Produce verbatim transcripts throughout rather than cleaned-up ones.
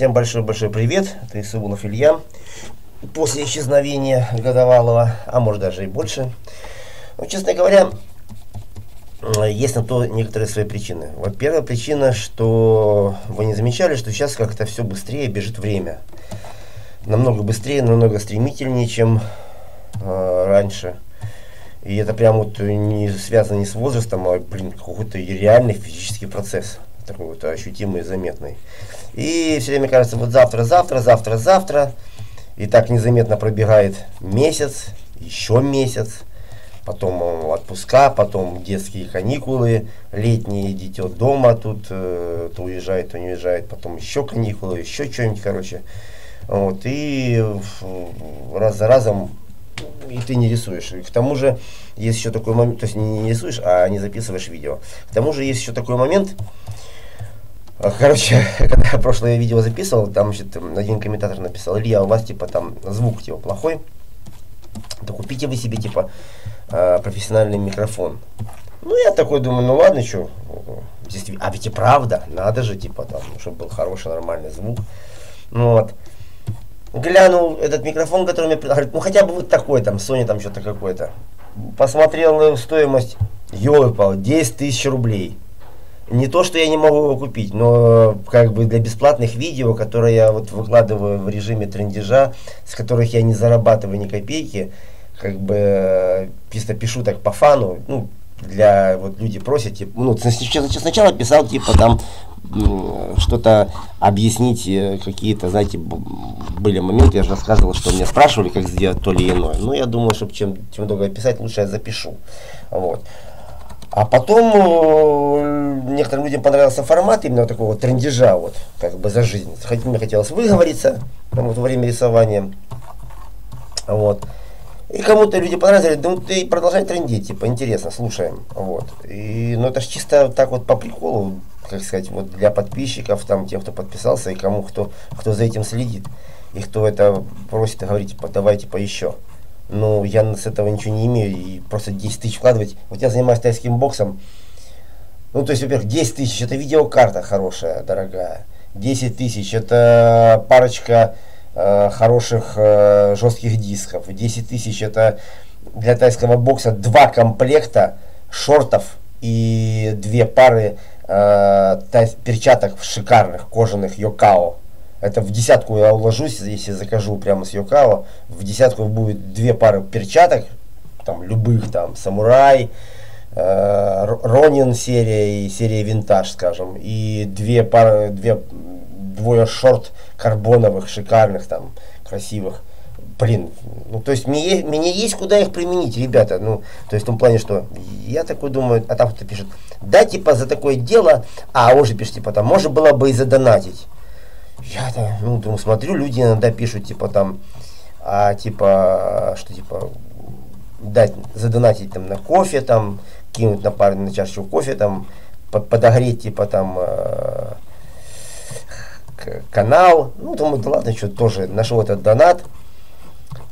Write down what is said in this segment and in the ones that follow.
Всем большой-большой привет, это Соболев Илья. После исчезновения годовалого, а может даже и больше. Но, честно говоря, есть на то некоторые свои причины. Вот первая причина, что вы не замечали, что сейчас как-то все быстрее бежит время. Намного быстрее, намного стремительнее, чем э, раньше. И это прям вот не связано не с возрастом, а, блин, какой-то реальный физический процесс. Такой вот ощутимый и заметный. И все время кажется, вот завтра, завтра, завтра, завтра. И так незаметно пробегает месяц, еще месяц, потом отпуска, потом детские каникулы, летние, дитё дома, тут э, то уезжает, то не уезжает, потом еще каникулы, еще что-нибудь, короче. Вот, и раз за разом и ты не рисуешь. И к тому же есть еще такой момент, то есть не рисуешь, а не записываешь видео. К тому же есть еще такой момент. Короче, когда я прошлое видео записывал, там значит, один комментатор написал: Илья, у вас типа там звук типа плохой, да купите вы себе типа профессиональный микрофон. Ну я такой думаю, ну ладно, что, а ведь и правда, надо же типа там, чтобы был хороший нормальный звук. Ну вот, глянул этот микрофон, который мне говорит, ну хотя бы вот такой там, Sony там что-то какое-то. Посмотрел на его стоимость, ёлы-палы, десять тысяч рублей. Не то, что я не могу его купить, но как бы для бесплатных видео, которые я вот выкладываю в режиме трендежа, с которых я не зарабатываю ни копейки, как бы чисто пишу так по фану, ну, для, вот люди просят, типа, ну, сначала писал, типа, там, что-то объяснить, какие-то, знаете, были моменты, я же рассказывал, что меня спрашивали, как сделать то или иное, но я думаю, что чем, чем долго писать, лучше я запишу, вот. А потом некоторым людям понравился формат именно такого трендежа, вот, как бы за жизнь. Хоть мне хотелось выговориться там, вот, во время рисования. Вот. И кому-то люди понравились, говорят, ну ты продолжай трендить, типа, интересно, слушаем. Вот. И, ну это ж чисто так вот по приколу, как сказать, вот для подписчиков, там, тех, кто подписался, и кому, кто, кто за этим следит. И кто это просит и говорит, типа, давай, типа, еще. Но я с этого ничего не имею, и просто десять тысяч вкладывать. Вот я занимаюсь тайским боксом. Ну, то есть, во-первых, десять тысяч это видеокарта хорошая, дорогая. десять тысяч это парочка э, хороших э, жестких дисков. десять тысяч это для тайского бокса два комплекта шортов и две пары э, тай, перчаток шикарных, кожаных Йокао. Это в десятку я уложусь, если закажу прямо с Йокао, в десятку будет две пары перчаток, там любых, там Самурай, э, Ронин серия и серия Винтаж, скажем, и две пары, две, двое шорт карбоновых, шикарных, там, красивых. Блин, ну то есть мне, мне есть куда их применить, ребята, ну, то есть в том плане, что я такой думаю, а там кто-то пишет, да, типа за такое дело, а он же пишет, типа там, можно было бы и задонатить. Я-то, ну, думаю, смотрю, люди иногда пишут, типа, там, а, типа, что, типа, дать, задонатить, там, на кофе, там, кинуть на пару, на чашечку кофе, там, под, подогреть, типа, там, э, канал, ну, думаю, да ладно, что, тоже нашел этот донат,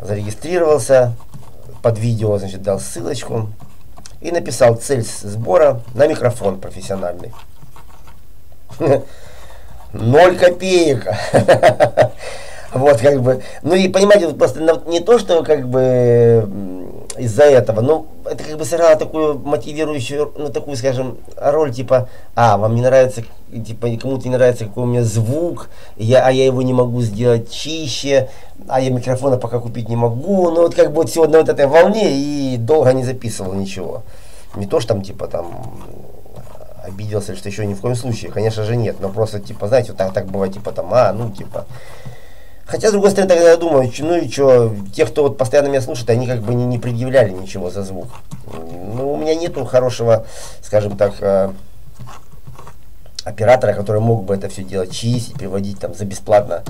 зарегистрировался, под видео, значит, дал ссылочку и написал цель сбора на микрофон профессиональный. Ноль копеек. Вот как бы. Ну и понимаете, вот просто не то, что как бы из-за этого, но это как бы сыграло такую мотивирующую, ну такую, скажем, роль, типа, а, вам не нравится, типа, кому-то не нравится, какой у меня звук, я, а я его не могу сделать чище, а я микрофона пока купить не могу. Ну вот как бы вот все на вот этой волне и долго не записывал ничего. Не то, что там, типа, там... обиделся, что еще ни в коем случае, конечно же нет, но просто типа, знаете, вот так, так бывает, типа там, а, ну типа, хотя с другой стороны, тогда я думаю, ну и что, те, кто вот постоянно меня слушает, они как бы не, не предъявляли ничего за звук, ну у меня нету хорошего, скажем так, оператора, который мог бы это все дело чистить, приводить там за бесплатно,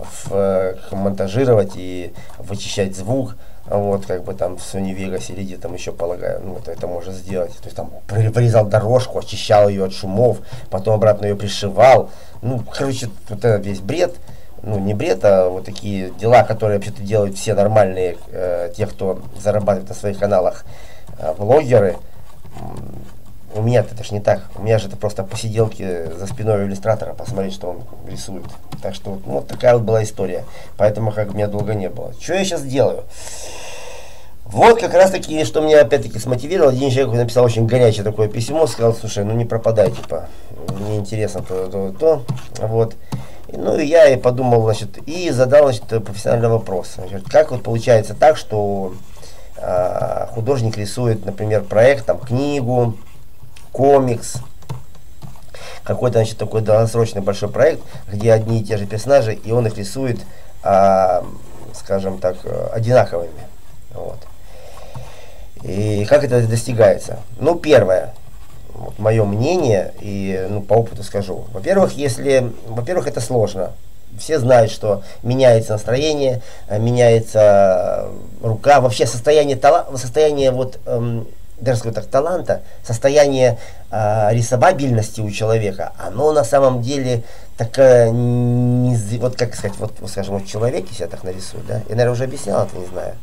в, монтажировать и вычищать звук. Вот, как бы там в Sony Vegas или где там еще, полагаю, ну, это, это можно сделать. То есть там вырезал дорожку, очищал ее от шумов, потом обратно ее пришивал. Ну, короче, вот это весь бред. Ну, не бред, а вот такие дела, которые вообще-то делают все нормальные, э, те, кто зарабатывает на своих каналах, э, блогеры. У меня-то это ж не так. У меня же это просто посиделки за спиной иллюстратора, посмотреть, что он рисует. Так что ну, вот такая вот была история. Поэтому как меня долго не было. Что я сейчас делаю? Вот как раз таки, что меня опять-таки смотивировало. Один человек написал очень горячее такое письмо, сказал: слушай, ну не пропадай, типа, мне интересно то, то, то. Вот. Ну и я и подумал, значит, и задал, значит, профессиональный вопрос. Значит, как вот получается так, что э, художник рисует, например, проект, там, книгу, комикс, какой-то, значит, такой долгосрочный большой проект, где одни и те же персонажи, и он их рисует, э, скажем так, одинаковыми. Вот. И как это достигается? Ну, первое, вот мое мнение, и ну, по опыту скажу. Во-первых, если, во-первых, это сложно. Все знают, что меняется настроение, меняется рука, вообще состояние, тала, состояние вот, эм, даже скажу так, таланта, состояние э, рисовабельности у человека, оно на самом деле такое, не, вот как сказать, вот, скажем, вот человек, если я так нарисую, да, я, наверное, уже объяснял это, не знаю.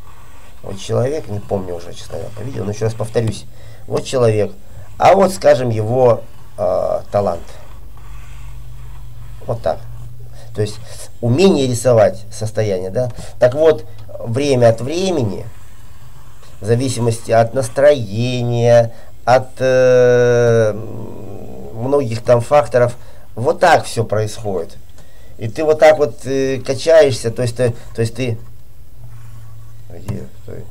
Вот человек, не помню уже, честно говоря, по видео, но еще раз повторюсь. Вот человек, а вот, скажем, его э, талант. Вот так. То есть умение рисовать состояние, да. Так вот, время от времени, в зависимости от настроения, от э, многих там факторов, вот так все происходит. И ты вот так вот э, качаешься, то есть ты... То есть ты Где? Стой.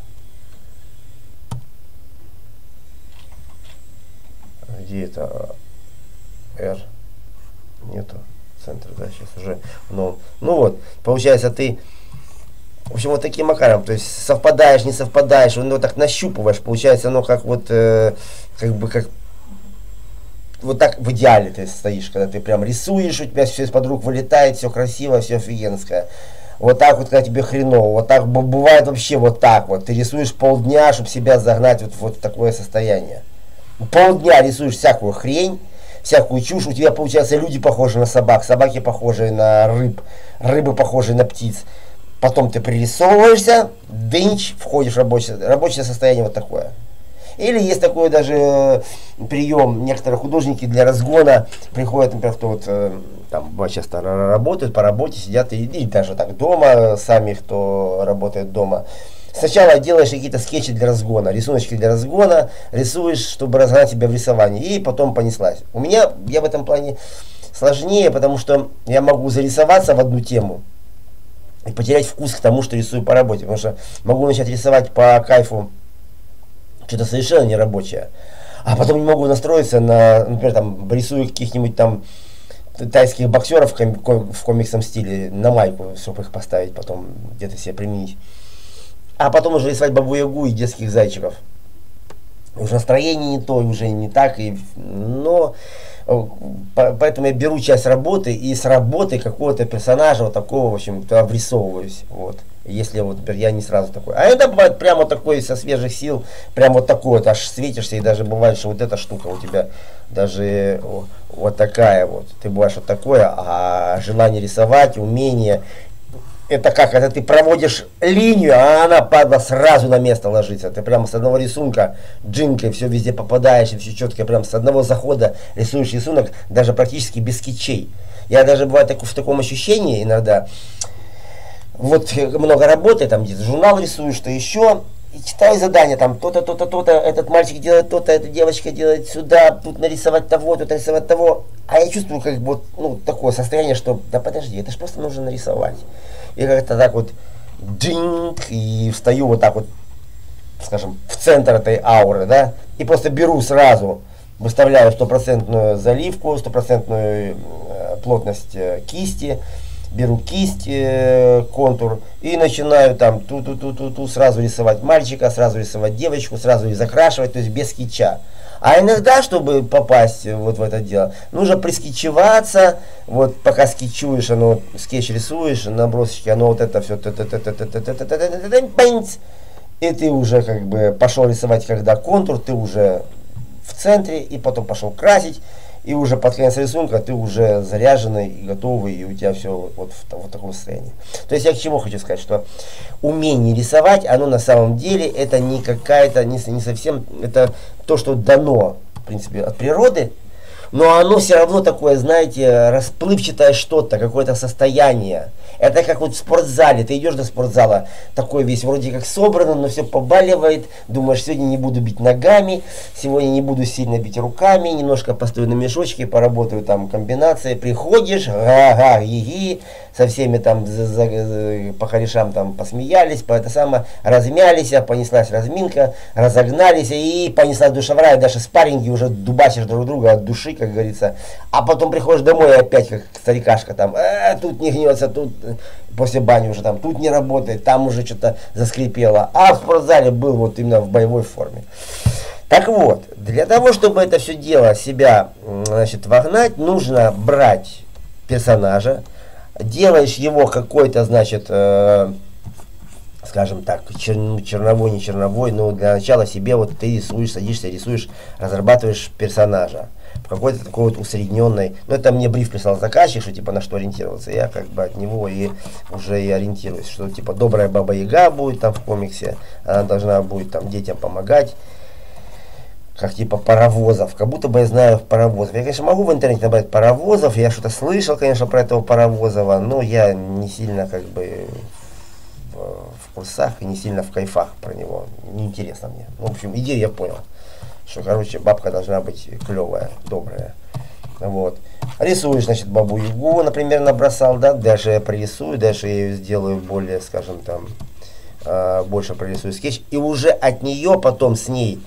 Где это? R. Нету. Центр, да, сейчас уже. Но. Ну вот, получается, ты. В общем, вот таким макаром. То есть совпадаешь, не совпадаешь, ну так нащупываешь. Получается, оно как вот э, как бы как. Вот так в идеале ты стоишь, когда ты прям рисуешь, у тебя все из-под рук вылетает, все красиво, все офигенское. Вот так вот, когда тебе хреново, вот так бывает вообще вот так вот. Ты рисуешь полдня, чтобы себя загнать вот, вот в такое состояние. Полдня рисуешь всякую хрень, всякую чушь. У тебя, получается, люди похожи на собак, собаки похожи на рыб, рыбы похожи на птиц. Потом ты пририсовываешься, дынч, входишь в рабочее, рабочее состояние вот такое. Или есть такой даже прием, некоторые художники для разгона приходят, например, кто вот там часто работают, по работе сидят, и, и даже так дома, сами кто работает дома. Сначала делаешь какие-то скетчи для разгона, рисуночки для разгона, рисуешь, чтобы разгонять себя в рисовании, и потом понеслась. У меня, я в этом плане сложнее, потому что я могу зарисоваться в одну тему и потерять вкус к тому, что рисую по работе, потому что могу начать рисовать по кайфу, что-то совершенно нерабочее, а потом не могу настроиться на, например, там, рисую каких-нибудь там тайских боксеров в, ком в комиксном стиле на майку, чтобы их поставить потом, где-то себе применить, а потом уже рисовать бабу-ягу и детских зайчиков. Уже настроение не то, уже не так, и, но поэтому я беру часть работы и с работы какого-то персонажа вот такого, в общем, обрисовываюсь, вот. Если вот я не сразу такой. А это бывает прямо такой со свежих сил, прям вот такой вот, аж светишься, и даже бывает, что вот эта штука у тебя даже вот такая вот. Ты бываешь вот такое, а желание рисовать, умение, это как, когда ты проводишь линию, а она, падла, сразу на место ложится. Ты прямо с одного рисунка, джинкой, все везде попадаешь, и все четко, прям с одного захода рисуешь рисунок, даже практически без скетчей. Я даже бываю так, в таком ощущении иногда. Вот много работы, там где-то журнал рисуешь, что еще, и читаю задания, там то-то, то-то, то-то, этот мальчик делает то-то, эта девочка делает сюда, тут нарисовать того, тут нарисовать того. А я чувствую как бы, ну, такое состояние, что, да подожди, это же просто нужно нарисовать. И как-то так вот, джинг, и встаю вот так вот, скажем, в центр этой ауры, да, и просто беру сразу, выставляю стопроцентную заливку, стопроцентную плотность кисти, беру кисть, э, контур, и начинаю там ту-ту-ту-ту-ту сразу рисовать мальчика, сразу рисовать девочку, сразу и закрашивать, то есть без скетча. А иногда, чтобы попасть вот в это дело, нужно прискетчеваться, вот пока скетчуешь, оно, скетч рисуешь, набросочки, оно вот это все, и ты уже как бы пошел рисовать, когда контур, ты уже в центре, и потом пошел красить. И уже под конец рисунка ты уже заряженный и готовый, и у тебя все вот, вот, в, вот в таком состоянии. То есть я к чему хочу сказать, что умение рисовать, оно на самом деле это не какая-то, не, не совсем, это то, что дано в принципе, от природы, но оно все равно такое, знаете, расплывчатое что-то, какое-то состояние. Это как вот в спортзале, ты идешь до спортзала, такой весь вроде как собранный, но все побаливает, думаешь, сегодня не буду бить ногами, сегодня не буду сильно бить руками, немножко постою на мешочке, поработаю там комбинации, приходишь, ага, еги, со всеми там за, за, по корешам там посмеялись, по это самое, размялись, понеслась разминка, разогнались и понеслась душа в рай, даже спарринги уже дубасишь друг друга от души, как говорится, а потом приходишь домой и опять как старикашка там, э, тут не гнется, тут после бани уже там, тут не работает, там уже что-то заскрипело, а в спортзале был вот именно в боевой форме. Так вот, для того, чтобы это все дело себя, значит, вогнать, нужно брать персонажа, делаешь его какой-то, значит, э, скажем так, чер, черновой, не черновой, но для начала себе вот ты рисуешь, садишься, рисуешь, разрабатываешь персонажа в какой-то такой вот усредненной, ну это мне бриф прислал заказчик, что типа на что ориентироваться, я как бы от него и уже и ориентируюсь, что типа добрая Баба Яга будет там в комиксе, она должна будет там детям помогать, как типа паровозов, как будто бы я знаю паровозов. Я, конечно, могу в интернете набрать паровозов, я что-то слышал, конечно, про этого Паровозова, но я не сильно как бы в, в курсах и не сильно в кайфах про него, неинтересно мне. Ну, в общем, идею я понял, что, короче, бабка должна быть клевая, добрая. Вот. Рисуешь, значит, Бабу Ягу, например, набросал, да, даже я прорисую, даже я ее сделаю более, скажем, там, э, больше прорисую скетч, и уже от нее потом с ней,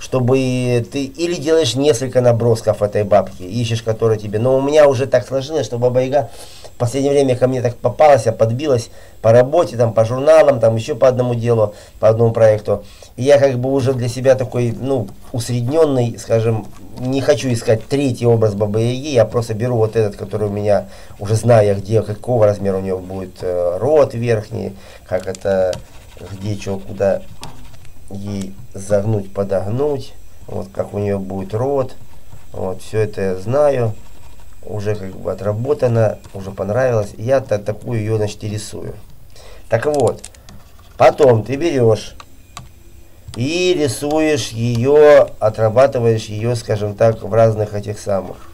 чтобы ты или делаешь несколько набросков этой бабки, ищешь, которая тебе, но у меня уже так сложилось, что Баба Яга в последнее время ко мне так попалась, а подбилась по работе, там, по журналам, там, еще по одному делу, по одному проекту, и я как бы уже для себя такой, ну, усредненный, скажем, не хочу искать третий образ Бабы Яги, я просто беру вот этот, который у меня, уже зная, где, какого размера у него будет э, рот верхний, как это, где, что, куда ей загнуть, подогнуть, вот как у нее будет рот, вот все это я знаю, уже как бы отработано, уже понравилось, я так такую ее, значит, и рисую. Так вот, потом ты берешь и рисуешь ее, отрабатываешь ее, скажем так, в разных этих самых,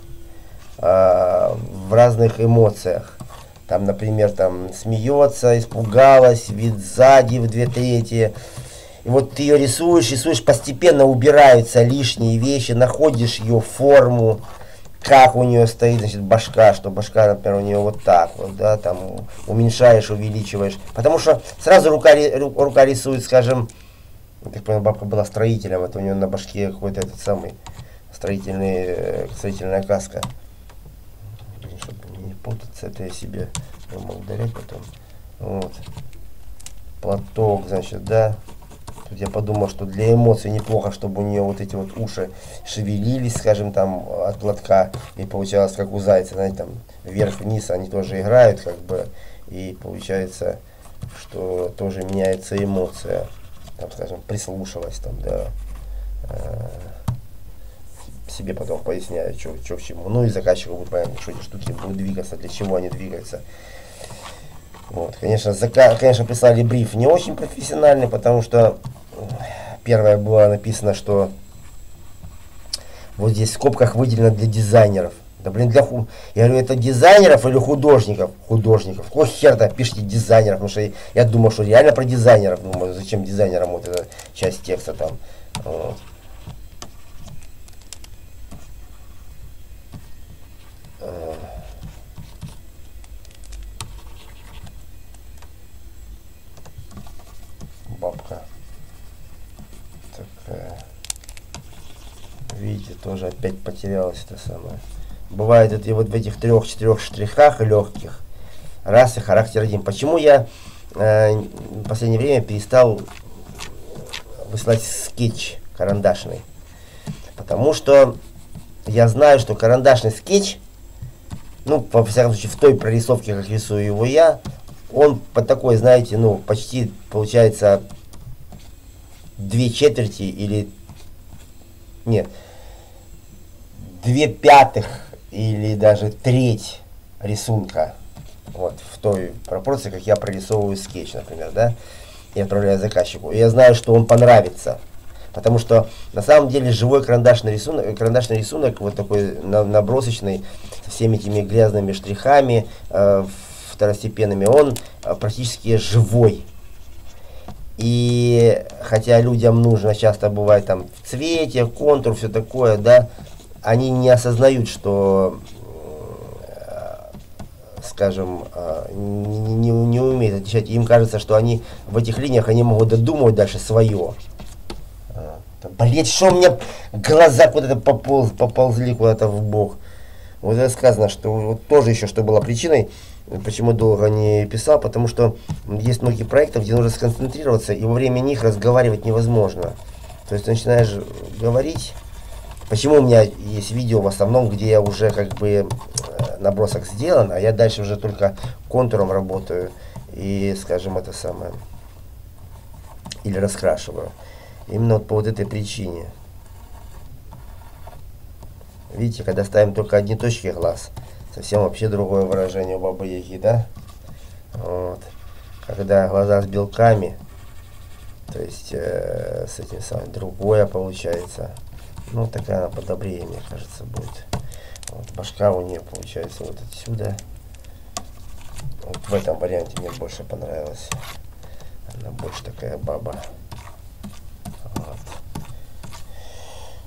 э, в разных эмоциях, там, например, там смеется, испугалась, вид сзади в две трети. И вот ты ее рисуешь, рисуешь, постепенно убираются лишние вещи, находишь ее форму, как у нее стоит, значит, башка, что башка, например, у нее вот так вот, да, там уменьшаешь, увеличиваешь. Потому что сразу рука, рука рисует, скажем, я так понял, бабка была строителем, это у нее на башке какой-то этот самый строительный, строительная каска. Чтобы не путаться, это я себе могу удалять потом. Вот. Платок, значит, да. Тут я подумал, что для эмоций неплохо, чтобы у нее вот эти вот уши шевелились, скажем, там от платка, и получалось, как у зайца, знаете, там вверх-вниз они тоже играют, как бы, и получается, что тоже меняется эмоция, там, скажем, прислушалась, там, да, себе потом поясняю, что к чему, ну и заказчику будет понятно, что эти штуки будут двигаться, для чего они двигаются. Вот, конечно, зака... конечно, прислали бриф не очень профессиональный, потому что первое было написано, что вот здесь в скобках выделено для дизайнеров. Да блин, для ху... Я говорю, это дизайнеров или художников? Художников. Какого хер-то пишите дизайнеров? Потому что я, я думал, что реально про дизайнеров. Думаю, зачем дизайнерам вот эта часть текста там. Вот. Бабка такая, видите, тоже опять потерялась это самое. Бывает это вот в этих трех-четырех штрихах легких раз и характер один. Почему я э, в последнее время перестал высылать скетч карандашный? Потому что я знаю, что карандашный скетч, ну, во всяком случае, в той прорисовке, как рисую его я, он под такой, знаете, ну, почти, получается, две четверти или, нет, две пятых или даже треть рисунка. Вот, в той пропорции, как я прорисовываю скетч, например, да, и отправляю заказчику. И я знаю, что он понравится. Потому что на самом деле живой карандашный рисунок, карандашный рисунок вот такой набросочный, со всеми этими грязными штрихами, э, второстепенными, он э, практически живой. И хотя людям нужно часто бывает там в цвете, контур, все такое, да, они не осознают, что, скажем, не, не, не умеют отличать. Им кажется, что они в этих линиях они могут додумывать дальше свое. Блин, что у меня глаза куда-то пополз, поползли куда-то в бок. Вот это сказано, что вот тоже еще что было причиной. Почему долго не писал? Потому что есть многие проекты, где нужно сконцентрироваться, и во время них разговаривать невозможно. То есть ты начинаешь говорить. Почему у меня есть видео в основном, где я уже как бы набросок сделан, а я дальше уже только контуром работаю и, скажем, это самое, или раскрашиваю. Именно вот по вот этой причине. Видите, когда ставим только одни точки глаз, совсем вообще другое выражение у бабы-яги, да? Вот. Когда глаза с белками, то есть э, с этим самым другое получается. Ну, такая она подобрее, мне кажется, будет. Вот, башка у нее получается вот отсюда. Вот в этом варианте мне больше понравилась. Она больше такая баба. Вот.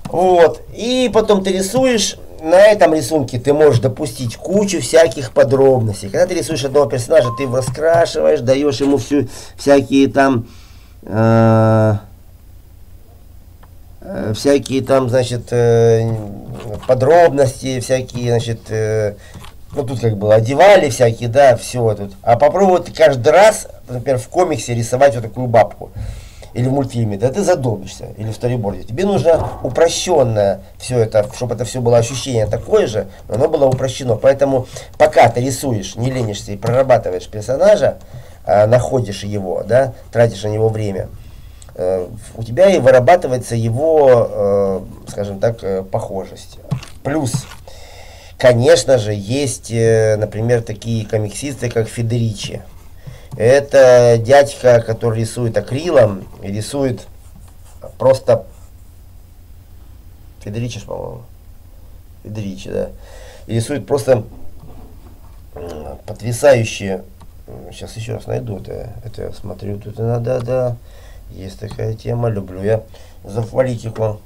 Вот. И потом ты рисуешь. На этом рисунке ты можешь допустить кучу всяких подробностей. Когда ты рисуешь одного персонажа, ты его раскрашиваешь, даешь ему всю, всякие там, э, всякие там, значит, э, подробности, всякие, значит, э, ну тут как было, одевали всякие, да, все тут. А попробуй ты каждый раз, например, в комиксе рисовать вот такую бабку. Или в мультфильме, да ты задолбишься, или в сториборде. Тебе нужно упрощенное все это, чтобы это все было ощущение такое же, но оно было упрощено. Поэтому пока ты рисуешь, не ленишься и прорабатываешь персонажа, а, находишь его, да, тратишь на него время, э, у тебя и вырабатывается его, э, скажем так, э, похожесть. Плюс, конечно же, есть, э, например, такие комиксисты, как Федеричи. Это дядька, который рисует акрилом и рисует просто... Федеричи, по-моему. Федеричи, да. И рисует просто потрясающие... Сейчас еще раз найду это. Это я смотрю, тут надо, да. Есть такая тема, люблю я за политику.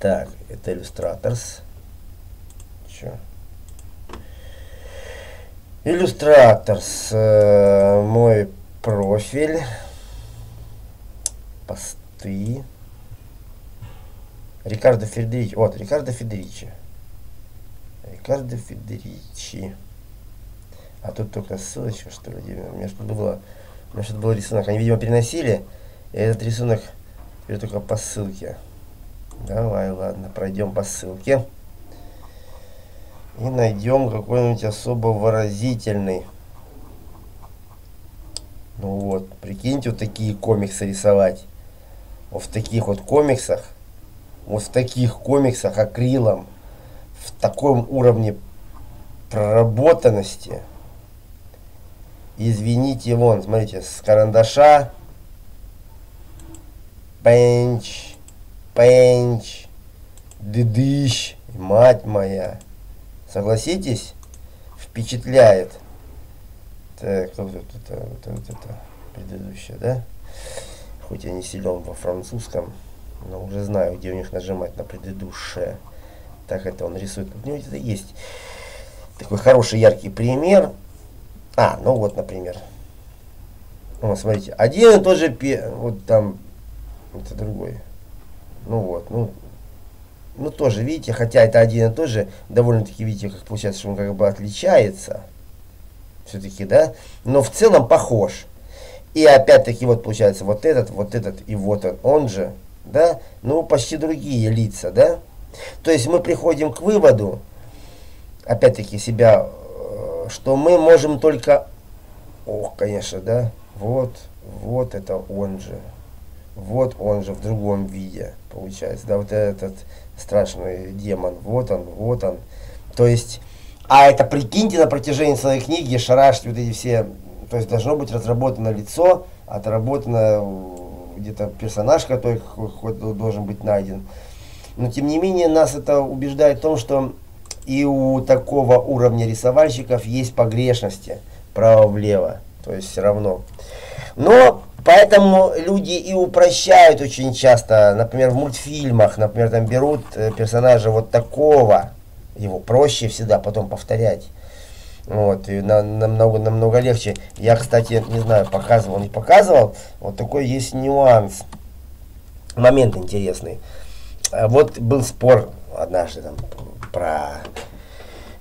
Так, это Иллюстраторс. Че? Иллюстраторс, э, мой профиль, посты, Рикардо Федеричи, вот, Рикардо Федеричи, Рикардо Федеричи, а тут только ссылочка, что ли, у меня что-то было, у меня что-то был рисунок, они, видимо, переносили, и этот рисунок теперь только по ссылке, давай, ладно, пройдем по ссылке. И найдем какой-нибудь особо выразительный. Ну вот, прикиньте, вот такие комиксы рисовать. Вот в таких вот комиксах, вот в таких комиксах акрилом, в таком уровне проработанности. Извините, вон, смотрите, с карандаша. Пенч, пенч, дыдыщ, мать моя. Согласитесь, впечатляет. Так, вот это, вот это, вот это предыдущее, да? Хоть я не силен во французском, но уже знаю, где у них нажимать на предыдущее. Так, это он рисует. У него это есть такой хороший яркий пример. А, ну вот, например. Вот, смотрите, один и тот же, вот там, это другой. Ну вот, ну. Ну, тоже, видите, хотя это один и тот же, довольно-таки, видите, как получается, что он как бы отличается, все-таки, да, но в целом похож. И опять-таки, вот получается, вот этот, вот этот и вот он, он же, да, ну, почти другие лица, да. То есть мы приходим к выводу, опять-таки, себя, что мы можем только, ох, конечно, да, вот, вот это он же, вот он же в другом виде, получается, да, вот этот... Страшный демон, вот он, вот он. То есть, а это прикиньте на протяжении своей книги, шарашить вот эти все, то есть должно быть разработано лицо, отработано где-то персонаж, который хоть должен быть найден. Но тем не менее нас это убеждает в том, что и у такого уровня рисовальщиков есть погрешности право-влево, то есть все равно. Но поэтому люди и упрощают очень часто, например, в мультфильмах, например, там берут персонажа вот такого, его проще всегда потом повторять. Вот, и на, намного, намного легче. Я, кстати, не знаю, показывал, не показывал. Вот такой есть нюанс. Момент интересный. Вот был спор однажды там про...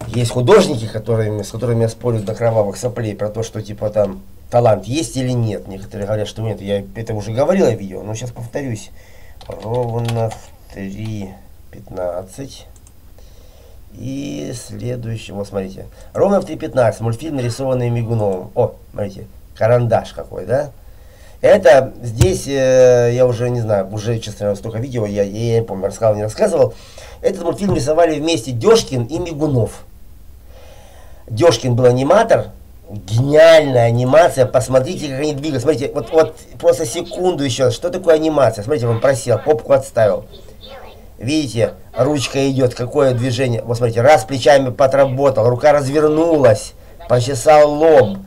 Есть художники, которые, с которыми я спорю до кровавых соплей, про то, что типа там талант есть или нет. Некоторые говорят, что нет. Я это уже говорил в видео, но сейчас повторюсь. Ровно в три пятнадцать. И следующего, вот смотрите, ровно в три пятнадцать мультфильм, нарисованный Мигуновым. О, смотрите, карандаш какой, да? Это здесь, э, я уже не знаю, уже, честно, столько видео, я, я не помню, рассказывал, не рассказывал. Этот мультфильм рисовали вместе Дёжкин и Мигунов. Дёжкин был аниматор, гениальная анимация, посмотрите, как они двигаются. Смотрите, вот, вот просто секунду еще, что такое анимация? Смотрите, он просел, попку отставил. Видите, ручка идет, какое движение. Вот смотрите, раз плечами подработал, рука развернулась, почесал лоб.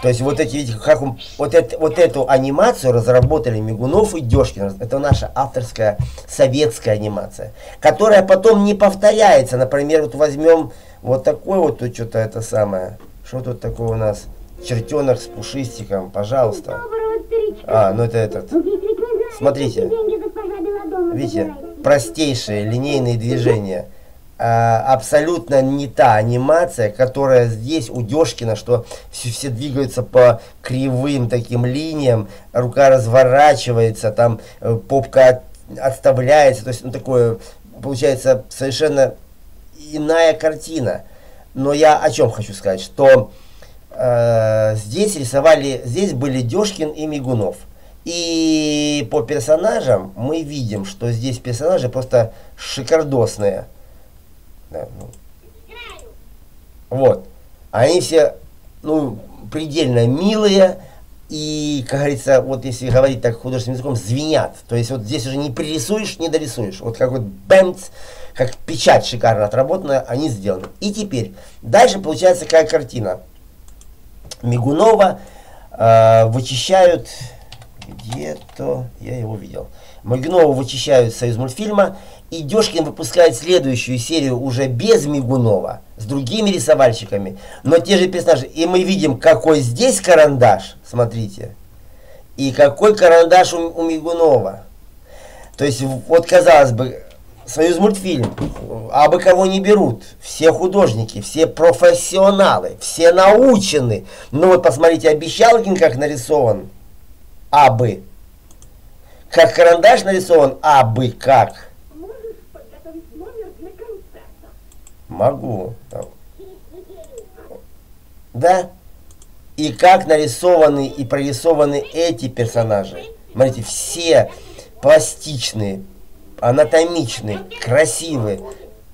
То есть вот эти, видите, как он, вот, это, вот эту анимацию разработали Мигунов и Дёжкин. Это наша авторская советская анимация, которая потом не повторяется. Например, вот возьмем вот такой вот, тут что-то это самое. Что тут такое у нас? Чертенок с пушистиком, пожалуйста. А, ну это этот. Смотрите. Видите? Простейшие линейные движения, а, абсолютно не та анимация, которая здесь у Дёжкина, что все, все двигаются по кривым таким линиям, рука разворачивается, там попка от, отставляется, то есть ну, такое получается совершенно иная картина. Но я о чем хочу сказать, что э, здесь рисовали, здесь были Дёжкин и Мигунов. И по персонажам мы видим, что здесь персонажи просто шикардосные. Да, ну. Вот. Они все, ну, предельно милые. И, как говорится, вот если говорить так художественным языком, звенят. То есть вот здесь уже не пририсуешь, не дорисуешь. Вот как вот бэмц, как печать шикарно отработана, они сделаны. И теперь, дальше получается какая картина. Мигунова э, вычищают... Где-то я его видел. Мигунова вычищают Союзмультфильма, и Дёжкин выпускает следующую серию уже без Мигунова, с другими рисовальщиками, но те же персонажи. И мы видим, какой здесь карандаш, смотрите, и какой карандаш у, у Мигунова. То есть, вот казалось бы, Союзмультфильм, а бы кого не берут, все художники, все профессионалы, все научены. Ну вот посмотрите, Обещалкин как нарисован. А бы. Как карандаш нарисован, а бы как. Можешь подготовить номер для концерта? Могу. Там. Да. И как нарисованы и прорисованы эти персонажи. Смотрите, все пластичные, анатомичные, красивые,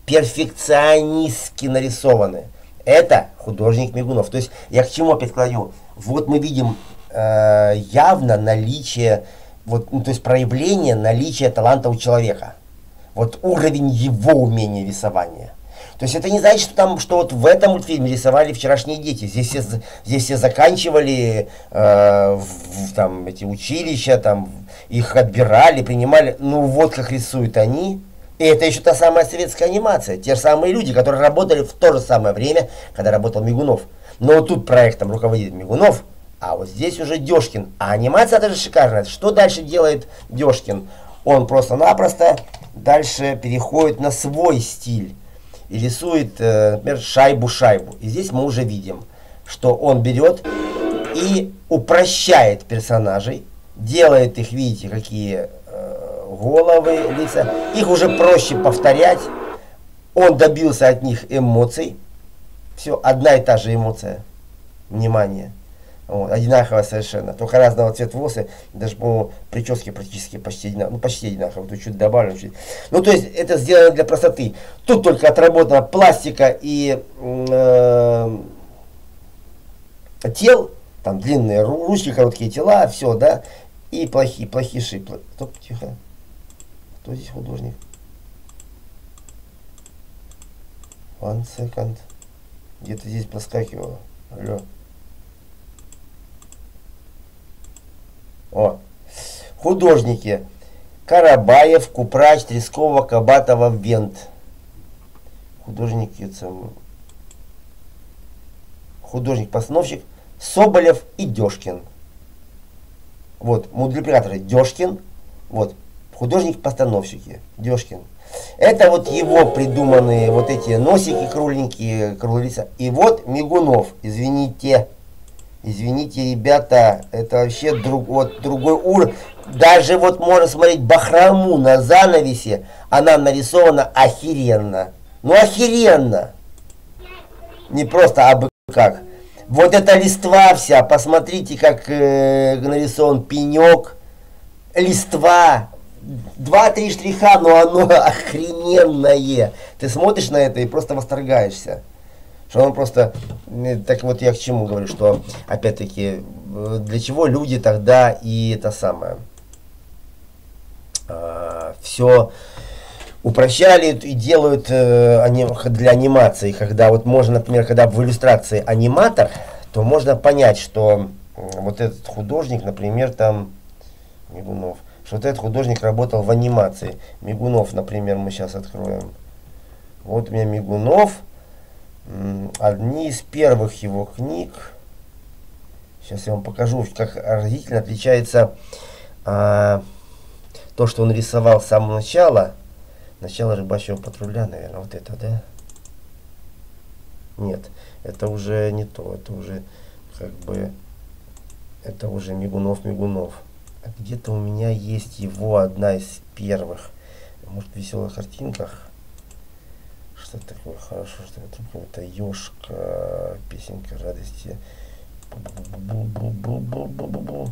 перфекционистски нарисованы. Это художник Мигунов. То есть я к чему опять клоню? Вот мы видим... явно наличие, вот, ну, то есть проявление наличия таланта у человека. Вот уровень его умения рисования. То есть это не значит, что, там, что вот в этом мультфильме рисовали вчерашние дети. Здесь все, здесь все заканчивали э, в, в, там, эти училища, там, их отбирали, принимали. Ну вот как рисуют они. И это еще та самая советская анимация. Те же самые люди, которые работали в то же самое время, когда работал Мигунов. Но вот тут проектом руководит Мигунов. А вот здесь уже Дёжкин. А анимация тоже шикарная. Что дальше делает Дёжкин? Он просто-напросто дальше переходит на свой стиль. И рисует, например, шайбу-шайбу. И здесь мы уже видим, что он берет и упрощает персонажей. Делает их, видите, какие головы, лица. Их уже проще повторять. Он добился от них эмоций. Все, одна и та же эмоция. Внимание. Вот, одинаково совершенно, только разного цвета волосы, даже по прическе практически почти одинаково, ну почти одинаково, тут чуть добавлю, чуть. Ну то есть это сделано для простоты, тут только отработана пластика и э, тел, там длинные ручки, короткие тела, все, да, и И плохие, плохие шиплы. Стоп, тихо. Кто здесь художник? One second. Где-то здесь проскакивало. Алло. О. Художники. Карабаев, Купрач, Трескова, Кабатова, Вент. Художники. Художник-постановщик Соболев и Дёжкин. Вот, мультипликаторы Дёжкин. Вот, художник-постановщики Дёжкин. Это вот его придуманные вот эти носики кругленькие, круглые лица. И вот Мигунов, извините, извините, ребята, это вообще друг, вот, другой уровень. Даже вот можно смотреть бахрому на занавесе, она нарисована охеренно. Ну охеренно! Не просто абы как. Вот эта листва вся, посмотрите, как э, нарисован пенек, листва. Два-три штриха, но оно охрененное. Ты смотришь на это и просто восторгаешься. Что он просто... Так вот я к чему говорю, что опять-таки, для чего люди тогда и это самое. А, все упрощали и делают для анимации. Когда вот можно, например, когда в иллюстрации аниматор, то можно понять, что вот этот художник, например, там... Мигунов. Что вот этот художник работал в анимации. Мигунов, например, мы сейчас откроем. Вот у меня Мигунов. Одни из первых его книг. Сейчас я вам покажу, как разительно отличается а, то, что он рисовал с самого начала. Начало рыбачьего патруля, наверное, вот это, да? Нет, это уже не то. Это уже, как бы, это уже Мигунов, Мигунов. Где-то у меня есть его одна из первых. Может, в веселых картинках. Что такое хорошо, что это ёшка, песенка радости. Бу-бу-бу-бу-бу-бу-бу-бу-бу.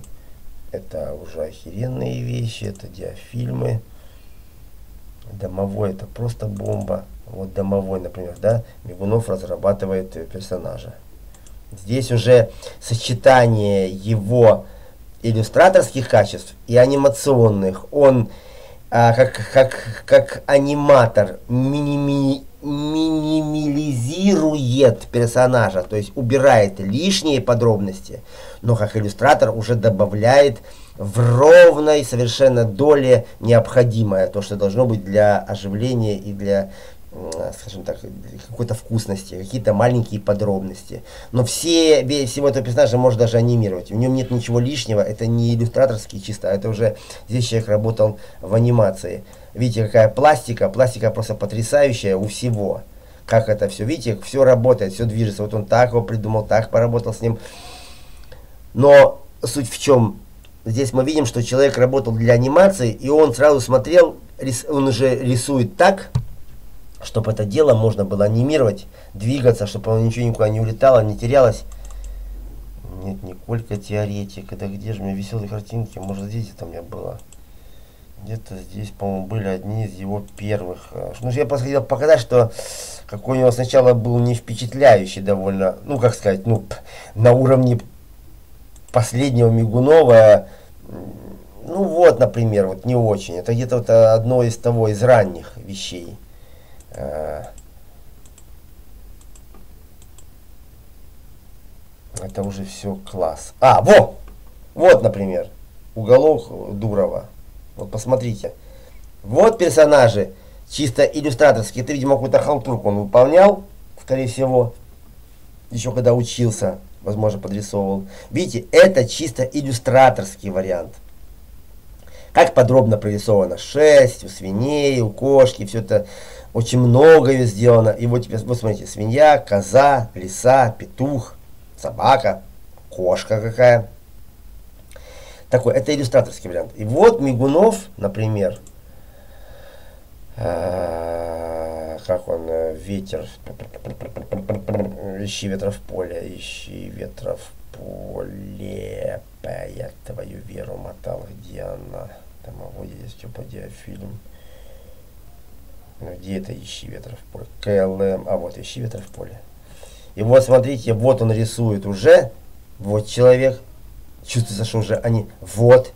Это уже охеренные вещи. Это диафильмы. Домовой — это просто бомба. Вот Домовой, например, да, Мигунов разрабатывает персонажа. Здесь уже сочетание его иллюстраторских качеств и анимационных. Он а, как, как, как аниматор миними, минимализирует персонажа, то есть убирает лишние подробности, но как иллюстратор уже добавляет в ровной совершенно доле необходимое, то, что должно быть для оживления и для, скажем так, какой-то вкусности, какие-то маленькие подробности. Но все, всего этого персонажа можно даже анимировать. В нем нет ничего лишнего, это не иллюстраторский чисто, это уже здесь человек работал в анимации. Видите, какая пластика, пластика просто потрясающая у всего. Как это все, видите, все работает, все движется. Вот он так его придумал, так поработал с ним. Но суть в чем? Здесь мы видим, что человек работал для анимации, и он сразу смотрел, он уже рисует так, чтобы это дело можно было анимировать, двигаться, чтобы оно ничего никуда не улетало, не терялось. Нет, Николька теоретик. Это где же у меня веселые картинки? Может, здесь это у меня было? Где-то здесь, по-моему, были одни из его первых. Ну, я просто хотел показать, что какой у него сначала был не впечатляющий довольно, ну, как сказать, ну, на уровне последнего Мигунова. Ну, вот, например, вот не очень. Это где-то вот одно из того, из ранних вещей. Это уже все класс. А, во! Вот, например, уголок Дурова. Вот посмотрите. Вот персонажи чисто иллюстраторские. Это, видимо, какую-то халтурку он выполнял, скорее всего. Еще когда учился, возможно, подрисовывал. Видите, это чисто иллюстраторский вариант. Как подробно прорисована шерсть у свиней, у кошки, все это. Очень многое сделано. И вот теперь, вот смотрите, свинья, коза, лиса, петух, собака, кошка какая. Такой, это иллюстраторский вариант. И вот Мигунов, например, э, как он, ветер, ищи ветра в поле, ищи ветра в поле. Я твою веру мотал, где она? Там, вот здесь, типа, диафильм. Где это «Ищи ветра в поле»? КЛМ. А вот «Ищи ветра в поле». И вот смотрите, вот он рисует уже. Вот человек. Чувствуется, что уже они... Вот.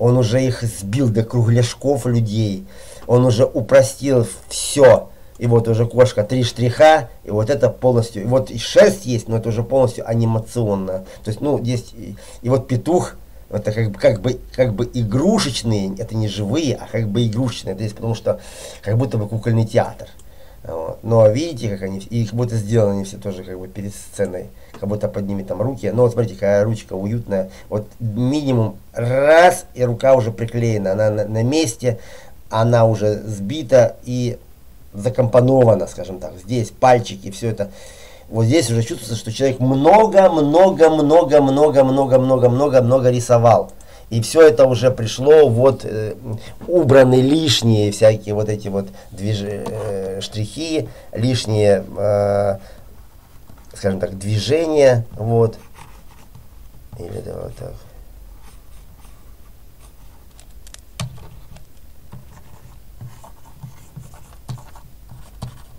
он уже их сбил до кругляшков людей, он уже упростил все. И вот уже кошка, три штриха, и вот это полностью, и вот и шерсть есть, но это уже полностью анимационно. То есть, ну, здесь, и, и вот петух, это как бы, как бы, как бы игрушечные, это не живые, а как бы игрушечные, то есть, потому что как будто бы кукольный театр. Вот. Но видите, как они, и как будто сделаны они все тоже как бы перед сценой, как будто под ними там руки. Но вот смотрите, какая ручка уютная, вот минимум раз, и рука уже приклеена, она на, на месте, она уже сбита и... закомпоновано, скажем так, здесь пальчики, все это, вот здесь уже чувствуется, что человек много-много-много-много-много-много-много-много рисовал, и все это уже пришло, вот, э, убраны лишние всякие вот эти вот движ... э, штрихи, лишние, э, скажем так, движения, вот, или да, вот так.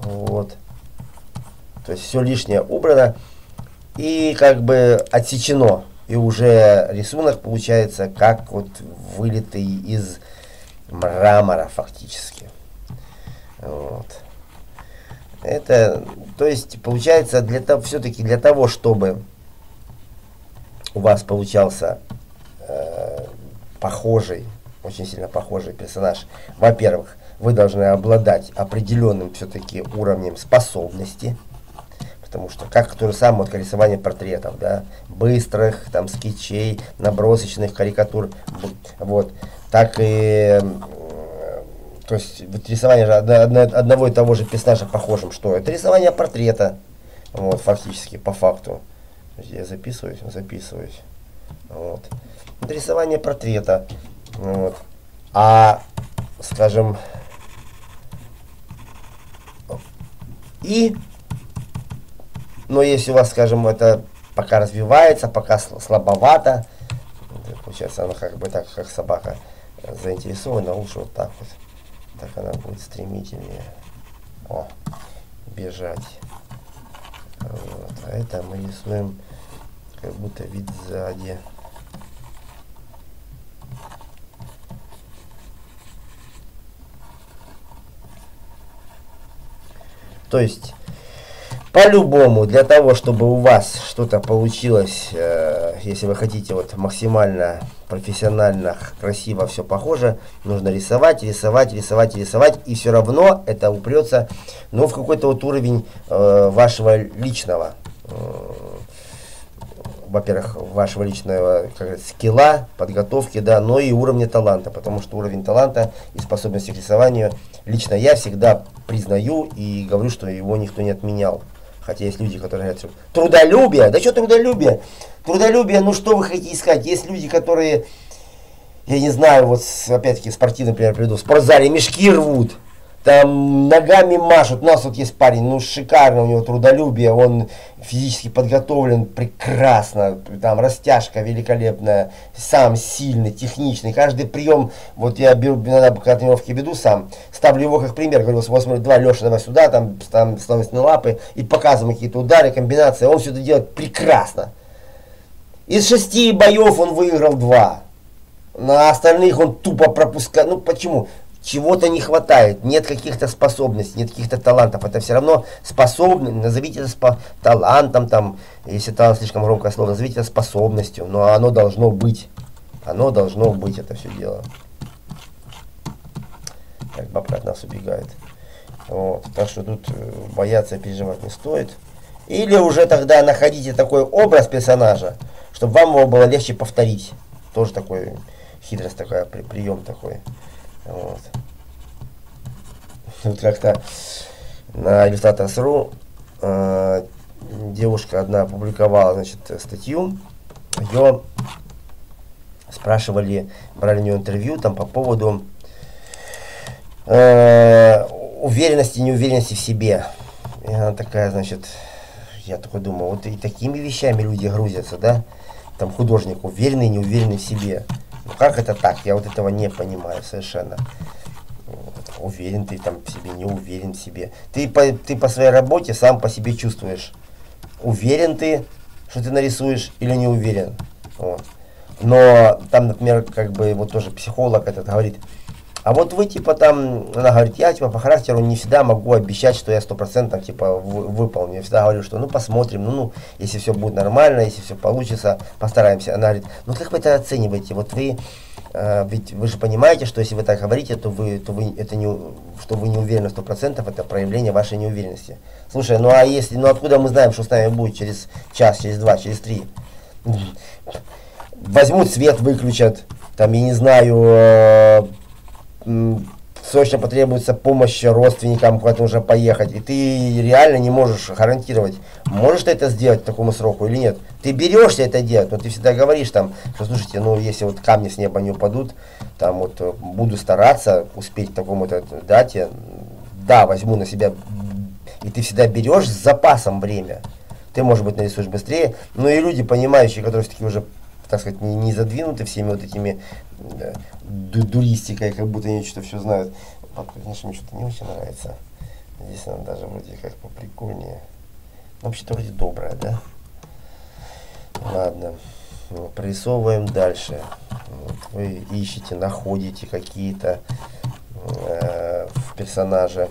Вот, то есть все лишнее убрано и как бы отсечено, и уже рисунок получается как вот вылитый из мрамора фактически. Вот. Это, то есть получается, для того, все-таки для того, чтобы у вас получался э, похожий, очень сильно похожий персонаж, во-первых, вы должны обладать определенным все-таки уровнем способности, потому что как то же самое вот, рисование портретов, да, быстрых, там, скетчей, набросочных, карикатур, вот, так и, то есть, вот, рисование же одно, одного и того же персонажа похожим, что это рисование портрета, вот, фактически, по факту, я записываюсь, записываюсь, вот, это рисование портрета, вот, а, скажем, И, но если у вас, скажем, это пока развивается, пока слабовато, получается, она как бы так, как собака заинтересована, лучше вот так вот, так она будет стремительнее, о, бежать. Вот. А это мы рисуем как будто вид сзади. То есть, по-любому, для того, чтобы у вас что-то получилось, э, если вы хотите вот максимально профессионально, красиво все похоже, нужно рисовать, рисовать, рисовать, рисовать, и все равно это упрется, ну, в какой-то вот уровень э, вашего личного, э, во-первых, вашего личного, как говорится, скилла, подготовки, да, но и уровня таланта, потому что уровень таланта и способности к рисованию лично я всегда признаю и говорю, что его никто не отменял. Хотя есть люди, которые говорят, трудолюбие, да что трудолюбие? Трудолюбие, ну что вы хотите искать? Есть люди, которые, я не знаю, вот опять-таки спортивный пример приведу, в спортзале мешки рвут, там ногами машут. У нас вот есть парень, ну шикарно, у него трудолюбие, он физически подготовлен прекрасно, там растяжка великолепная, сам сильный, техничный, каждый прием, вот я беру, иногда по тренировке веду сам, ставлю его как пример, говорю, вот смотри, два, Леша, давай сюда, там, там становится на лапы, и показываем какие-то удары, комбинации, он все это делает прекрасно. Из шести боев он выиграл два, на остальных он тупо пропускает, ну почему? Чего-то не хватает, нет каких-то способностей, нет каких-то талантов. Это все равно способность, назовите это спо талантом, там, если талант слишком громкое слово, назовите это способностью, но оно должно быть. Оно должно быть, это все дело. Так, бабка от нас убегает. Вот, так что тут бояться, переживать не стоит. Или уже тогда находите такой образ персонажа, чтобы вам его было легче повторить. Тоже такой хитрость, такая, при прием такой. Вот. Тут как-то на Иллюстраторс точка ру э, девушка одна опубликовала, значит, статью. Ее спрашивали, брали у нее интервью там по поводу э, уверенности, неуверенности в себе. И она такая, значит, я такой думаю, вот и такими вещами люди грузятся, да? Там художник уверенный, неуверенный в себе. Ну как это так? Я вот этого не понимаю совершенно. Уверен ты там в себе, не уверен в себе. Ты по, ты по своей работе сам по себе чувствуешь. Уверен ты, что ты нарисуешь, или не уверен. Вот. Но там, например, как бы вот тоже психолог этот говорит, а вот вы типа там, она говорит, я типа по характеру не всегда могу обещать, что я стопроцентно типа вы, выполню. Я всегда говорю, что ну посмотрим, ну, ну, если все будет нормально, если все получится, постараемся. Она говорит, ну как вы это оцениваете? Вот вы, э, ведь вы же понимаете, что если вы так говорите, то вы, то вы это не, что вы не уверены сто процентов, это проявление вашей неуверенности. Слушай, ну а если, ну откуда мы знаем, что с нами будет через час, через два, через три? Возьмут свет, выключат, там, я не знаю, э, срочно потребуется помощь родственникам куда-то уже поехать, и ты реально не можешь гарантировать, можешь ты это сделать к такому сроку или нет. Ты берешься это делать, но ты всегда говоришь там, что слушайте, ну если вот камни с неба не упадут, там вот буду стараться успеть к такому-то дате, да, возьму на себя, и ты всегда берешь с запасом время. Ты, может быть, нарисуешь быстрее, но и люди, понимающие, которые все-таки уже, так сказать, не, не задвинуты всеми вот этими да, дуристикой, как будто они что-то все знают. Вот, конечно, мне что-то не очень нравится. Здесь она даже вроде как поприкольнее. Вообще-то вроде добрая, да? Ладно. Ну, прорисовываем дальше. Вот, вы ищете, находите какие-то э, в персонаже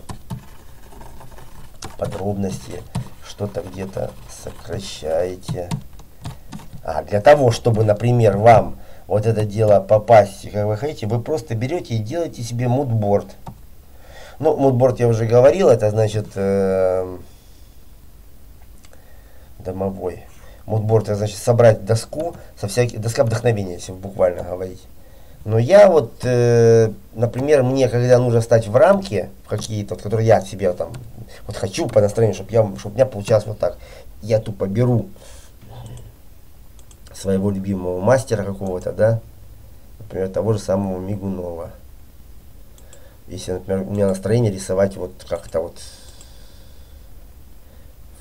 подробности, что-то где-то сокращаете. А для того, чтобы, например, вам вот это дело попасть, как вы хотите, вы просто берете и делаете себе мудборд. Ну, мудборд я уже говорил, это значит э, домовой. Мудборд, это значит собрать доску, со всяких, доска вдохновения, если буквально говорить. Но я вот, э, например, мне когда нужно стать в рамки, в какие-то, вот, которые я от себя там, вот хочу по настроению, чтобы я, чтобы у меня получалось вот так, я тупо беру своего любимого мастера какого-то, да, например, того же самого Мигунова. Если, например, у меня настроение рисовать вот как-то вот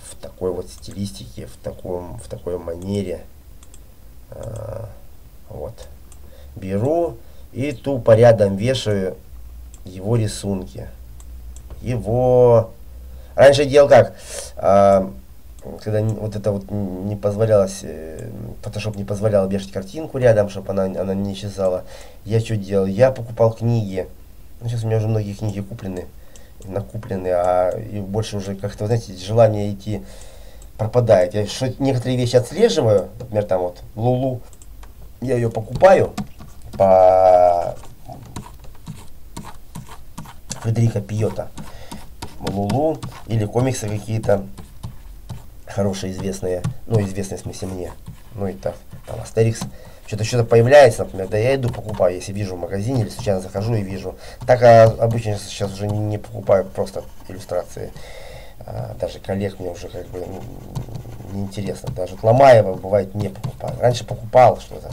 в такой вот стилистике, в таком, в такой манере, а, вот, беру и тупо рядом вешаю его рисунки. Его раньше делал как? А, когда вот это вот не позволялось, Photoshop не позволял вешать картинку рядом, чтобы она, она не исчезала. Я что делал? Я покупал книги. Ну, сейчас у меня уже многие книги куплены, накуплены, а и больше уже как-то, знаете, желание идти пропадает. Я некоторые вещи отслеживаю, например, там вот Лулу, я ее покупаю по Фредерико Пьета, Лулу или комиксы какие-то. Хорошие, известные, ну, известные в смысле мне, ну, и так, там, Астерикс, что-то что-то появляется, например, да я иду покупаю, если вижу в магазине, или случайно захожу и вижу. Так а, обычно сейчас уже не, не покупаю просто иллюстрации, а, даже коллег мне уже как бы неинтересно, даже Ломаева бывает не покупаю, раньше покупал что-то,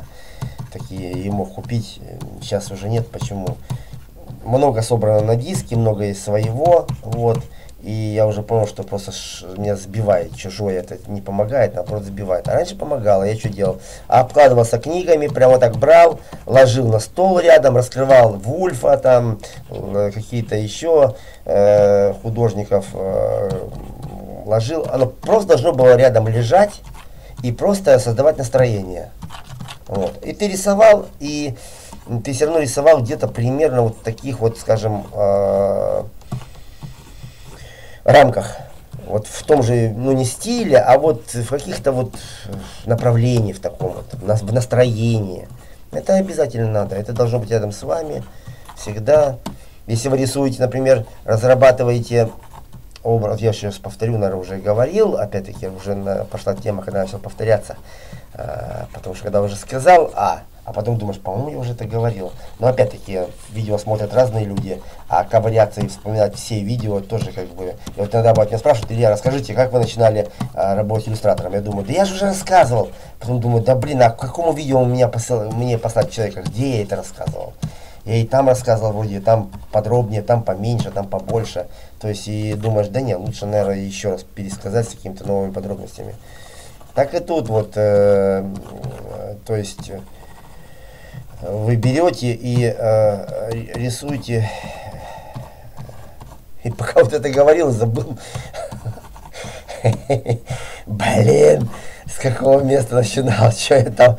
такие ему купить, сейчас уже нет, почему? Много собрано на диске, много из своего, вот. И я уже понял, что просто ш... меня сбивает, чужое это не помогает, наоборот сбивает. А раньше помогало, я что делал? Обкладывался книгами, прямо так брал, ложил на стол рядом, раскрывал Вульфа, там, какие-то еще э, художников э, ложил. Оно просто должно было рядом лежать и просто создавать настроение. Вот. И ты рисовал, и ты все равно рисовал где-то примерно вот таких вот, скажем, э, рамках, вот в том же, ну не стиле, а вот в каких-то вот направлениях, в таком вот, в настроении. Это обязательно надо, это должно быть рядом с вами всегда. Если вы рисуете, например, разрабатываете образ, я сейчас повторю, наверное, уже говорил, опять-таки уже на, пошла тема, когда начал повторяться, а, потому что когда уже сказал А, а потом думаешь, по-моему, я уже это говорил. Но опять-таки, видео смотрят разные люди, а ковыряться и вспоминать все видео тоже как бы... И вот иногда бывает, меня спрашивают, Илья, расскажите, как вы начинали а, работать иллюстратором? Я думаю, да я же уже рассказывал. Потом думаю, да блин, а к какому видео меня посыл... мне послать человека, где я это рассказывал? Я и там рассказывал вроде, там подробнее, там поменьше, там побольше. То есть и думаешь, да нет, лучше, наверное, еще раз пересказать с какими-то новыми подробностями. Так и тут вот, э, то есть... Вы берете и э, рисуете, и пока вот это говорил, забыл, блин, с какого места начинал, что я там,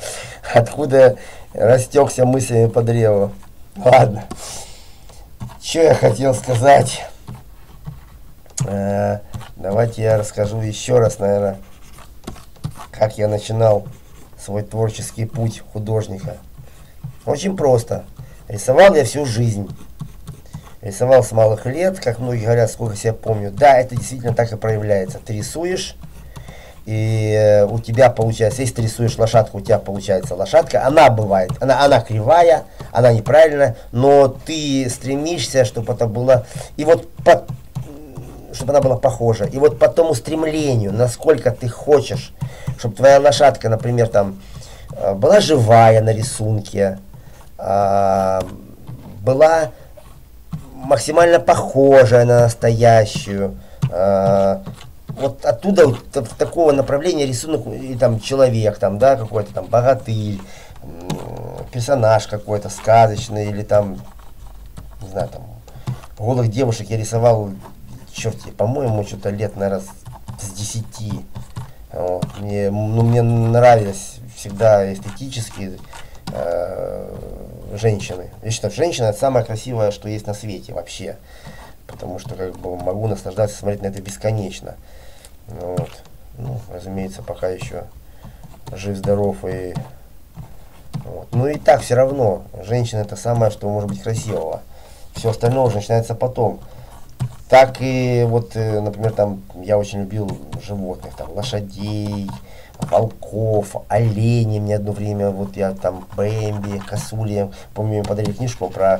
откуда растекся мыслями по древу. Ладно, что я хотел сказать. Э, давайте я расскажу еще раз, наверное, как я начинал свой творческий путь художника. Очень просто. Рисовал я всю жизнь. Рисовал с малых лет, как многие говорят, сколько себя помню. Да, это действительно так и проявляется. Ты рисуешь, и у тебя получается, если ты рисуешь лошадку, у тебя получается лошадка. Она бывает, она, она кривая, она неправильная, но ты стремишься, чтобы это было, и вот по, чтобы она была похожа. И вот по тому стремлению, насколько ты хочешь, чтобы твоя лошадка, например, там была живая на рисунке, была максимально похожая на настоящую. Вот оттуда, вот, такого направления рисунок, и там человек, там, да, какой-то там богатырь, персонаж какой-то сказочный, или там, не знаю, там, голых девушек я рисовал, черт, по-моему, что-то лет, наверное, с десяти. Вот. Мне, ну, мне нравились всегда эстетически э, женщины. Я считаю, что женщина — это самое красивое, что есть на свете вообще. Потому что как бы могу наслаждаться, смотреть на это бесконечно. Вот. Ну, разумеется, пока еще жив-здоров и... Вот. Ну и так все равно. Женщина — это самое, что может быть красивого. Все остальное уже начинается потом. Так и вот, например, там я очень любил животных, там лошадей, волков, оленей. Мне одно время, вот я там Бэмби, косули, помню, мне подарили книжку про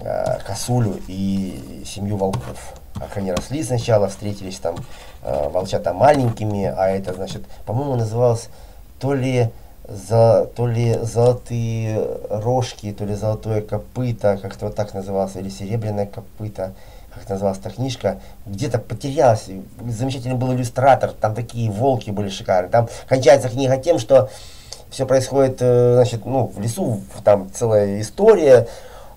э, косулю и семью волков. Как они росли сначала, встретились там э, волчата маленькими, а это, значит, по-моему, называлось то ли, за, то ли золотые рожки, то ли золотое копыто, как-то вот так называлось, или серебряное копыто. Как называлась эта книжка, где-то потерялась. Замечательный был иллюстратор, там такие волки были шикарные. Там кончается книга тем, что все происходит, значит, ну, в лесу, там целая история.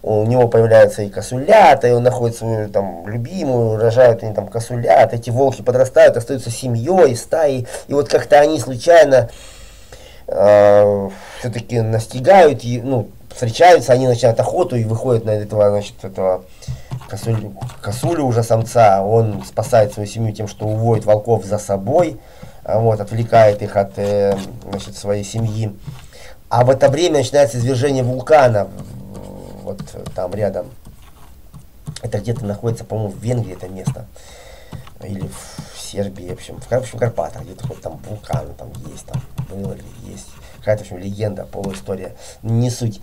У него появляются и косулята, и он находит свою там любимую, рожают они там косулят, эти волки подрастают, остаются семьей, стаей. И вот как-то они случайно э, все-таки настигают, и, ну, встречаются, они начинают охоту и выходят на этого, значит, этого косулю, косулю уже самца. Он спасает свою семью тем, что уводит волков за собой, вот, отвлекает их от, значит, своей семьи. А в это время начинается извержение вулкана, вот там рядом. Это где-то находится, по-моему, в Венгрии это место. Или в Сербии, в общем, в, Кар в Карпатах, где-то хоть там вулкан там есть, там было или есть. Какая-то, в общем, легенда, полуистория, не суть.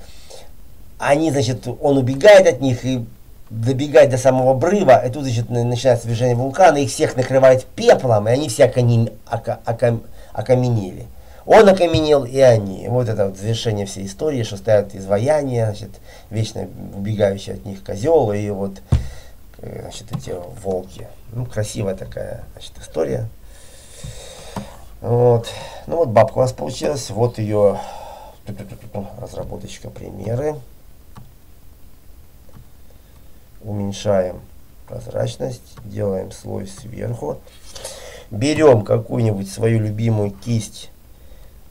Они, значит, он убегает от них и добегает до самого обрыва, и тут, значит, начинается движение вулкана, их всех накрывает пеплом, и они все окамен... ока... окам... окаменели. Он окаменел, и они. Вот это вот завершение всей истории, что стоят изваяния, значит, вечно убегающие от них козел, и вот, значит, эти волки. Ну, красивая такая, значит, история. Вот. Ну вот бабка у нас получилась. Вот ее разработочка, примеры. Уменьшаем прозрачность. Делаем слой сверху. Берем какую-нибудь свою любимую кисть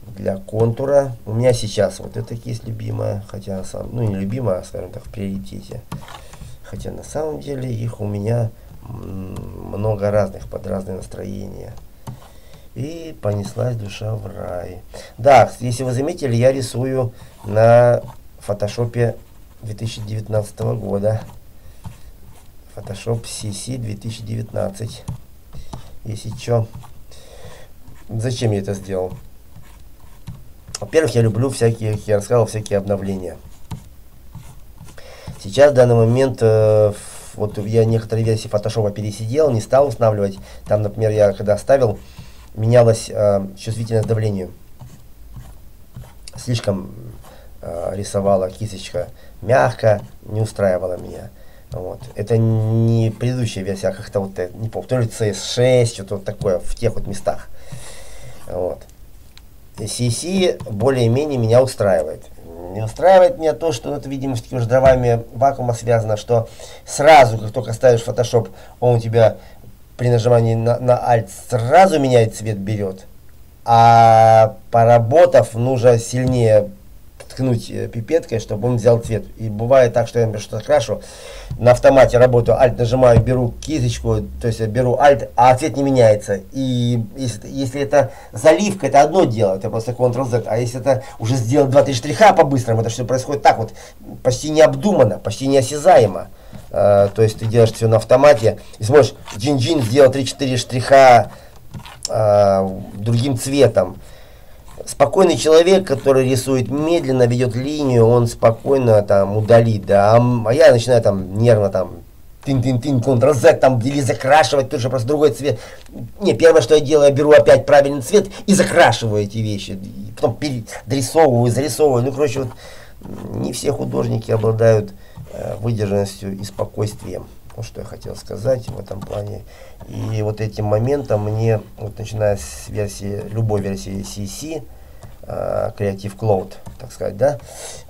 для контура. У меня сейчас вот эта кисть любимая. Хотя, ну, не любимая, а, скажем так, в приоритете. Хотя на самом деле их у меня много разных, под разные настроения. И понеслась душа в рай. Да, если вы заметили, я рисую на фотошопе две тысячи девятнадцатого года. Photoshop си си две тысячи девятнадцать. Если чё. Зачем я это сделал? Во-первых, я люблю всякие, я рассказывал, всякие обновления. Сейчас, в данный момент, э, вот я некоторые версии Photoshop пересидел, не стал устанавливать. Там, например, я когда ставил, менялась э, чувствительность давлению. Слишком э, рисовала кисточка мягко, не устраивала меня. Вот. Это не предыдущая версия, а как-то вот, не помню, то ли си эс шесть, что-то вот такое, в тех вот местах. Вот. си си более-менее меня устраивает. Не устраивает меня то, что, ну, это, видимо, с дровами вакуума связано, что сразу, как только ставишь Photoshop, он у тебя... при нажимании на, на Alt сразу меняет цвет, берет, а поработав, нужно сильнее ткнуть пипеткой, чтобы он взял цвет. И бывает так, что я, например, что-то крашу, на автомате работаю, альт нажимаю, беру кисточку, то есть я беру альт, а цвет не меняется. И если, если это заливка, это одно дело, это просто контрол зет. А если это уже сделать два-три штриха по-быстрому, это все происходит так вот, почти необдуманно, почти неосязаемо. А, то есть ты делаешь все на автомате, и сможешь джин-джин сделать три-четыре штриха а, другим цветом. Спокойный человек, который рисует медленно, ведет линию, он спокойно там удалит, да, а я начинаю там нервно там тин-тин-тин, контрол зет, там, или закрашивать, тут же просто другой цвет. Не, первое, что я делаю, я беру опять правильный цвет и закрашиваю эти вещи, и потом перерисовываю, зарисовываю, ну, короче, вот не все художники обладают э, выдержанностью и спокойствием. Вот что я хотел сказать в этом плане. И вот этим моментом мне, вот начиная с версии, любой версии си си, uh, Creative Cloud, так сказать, да,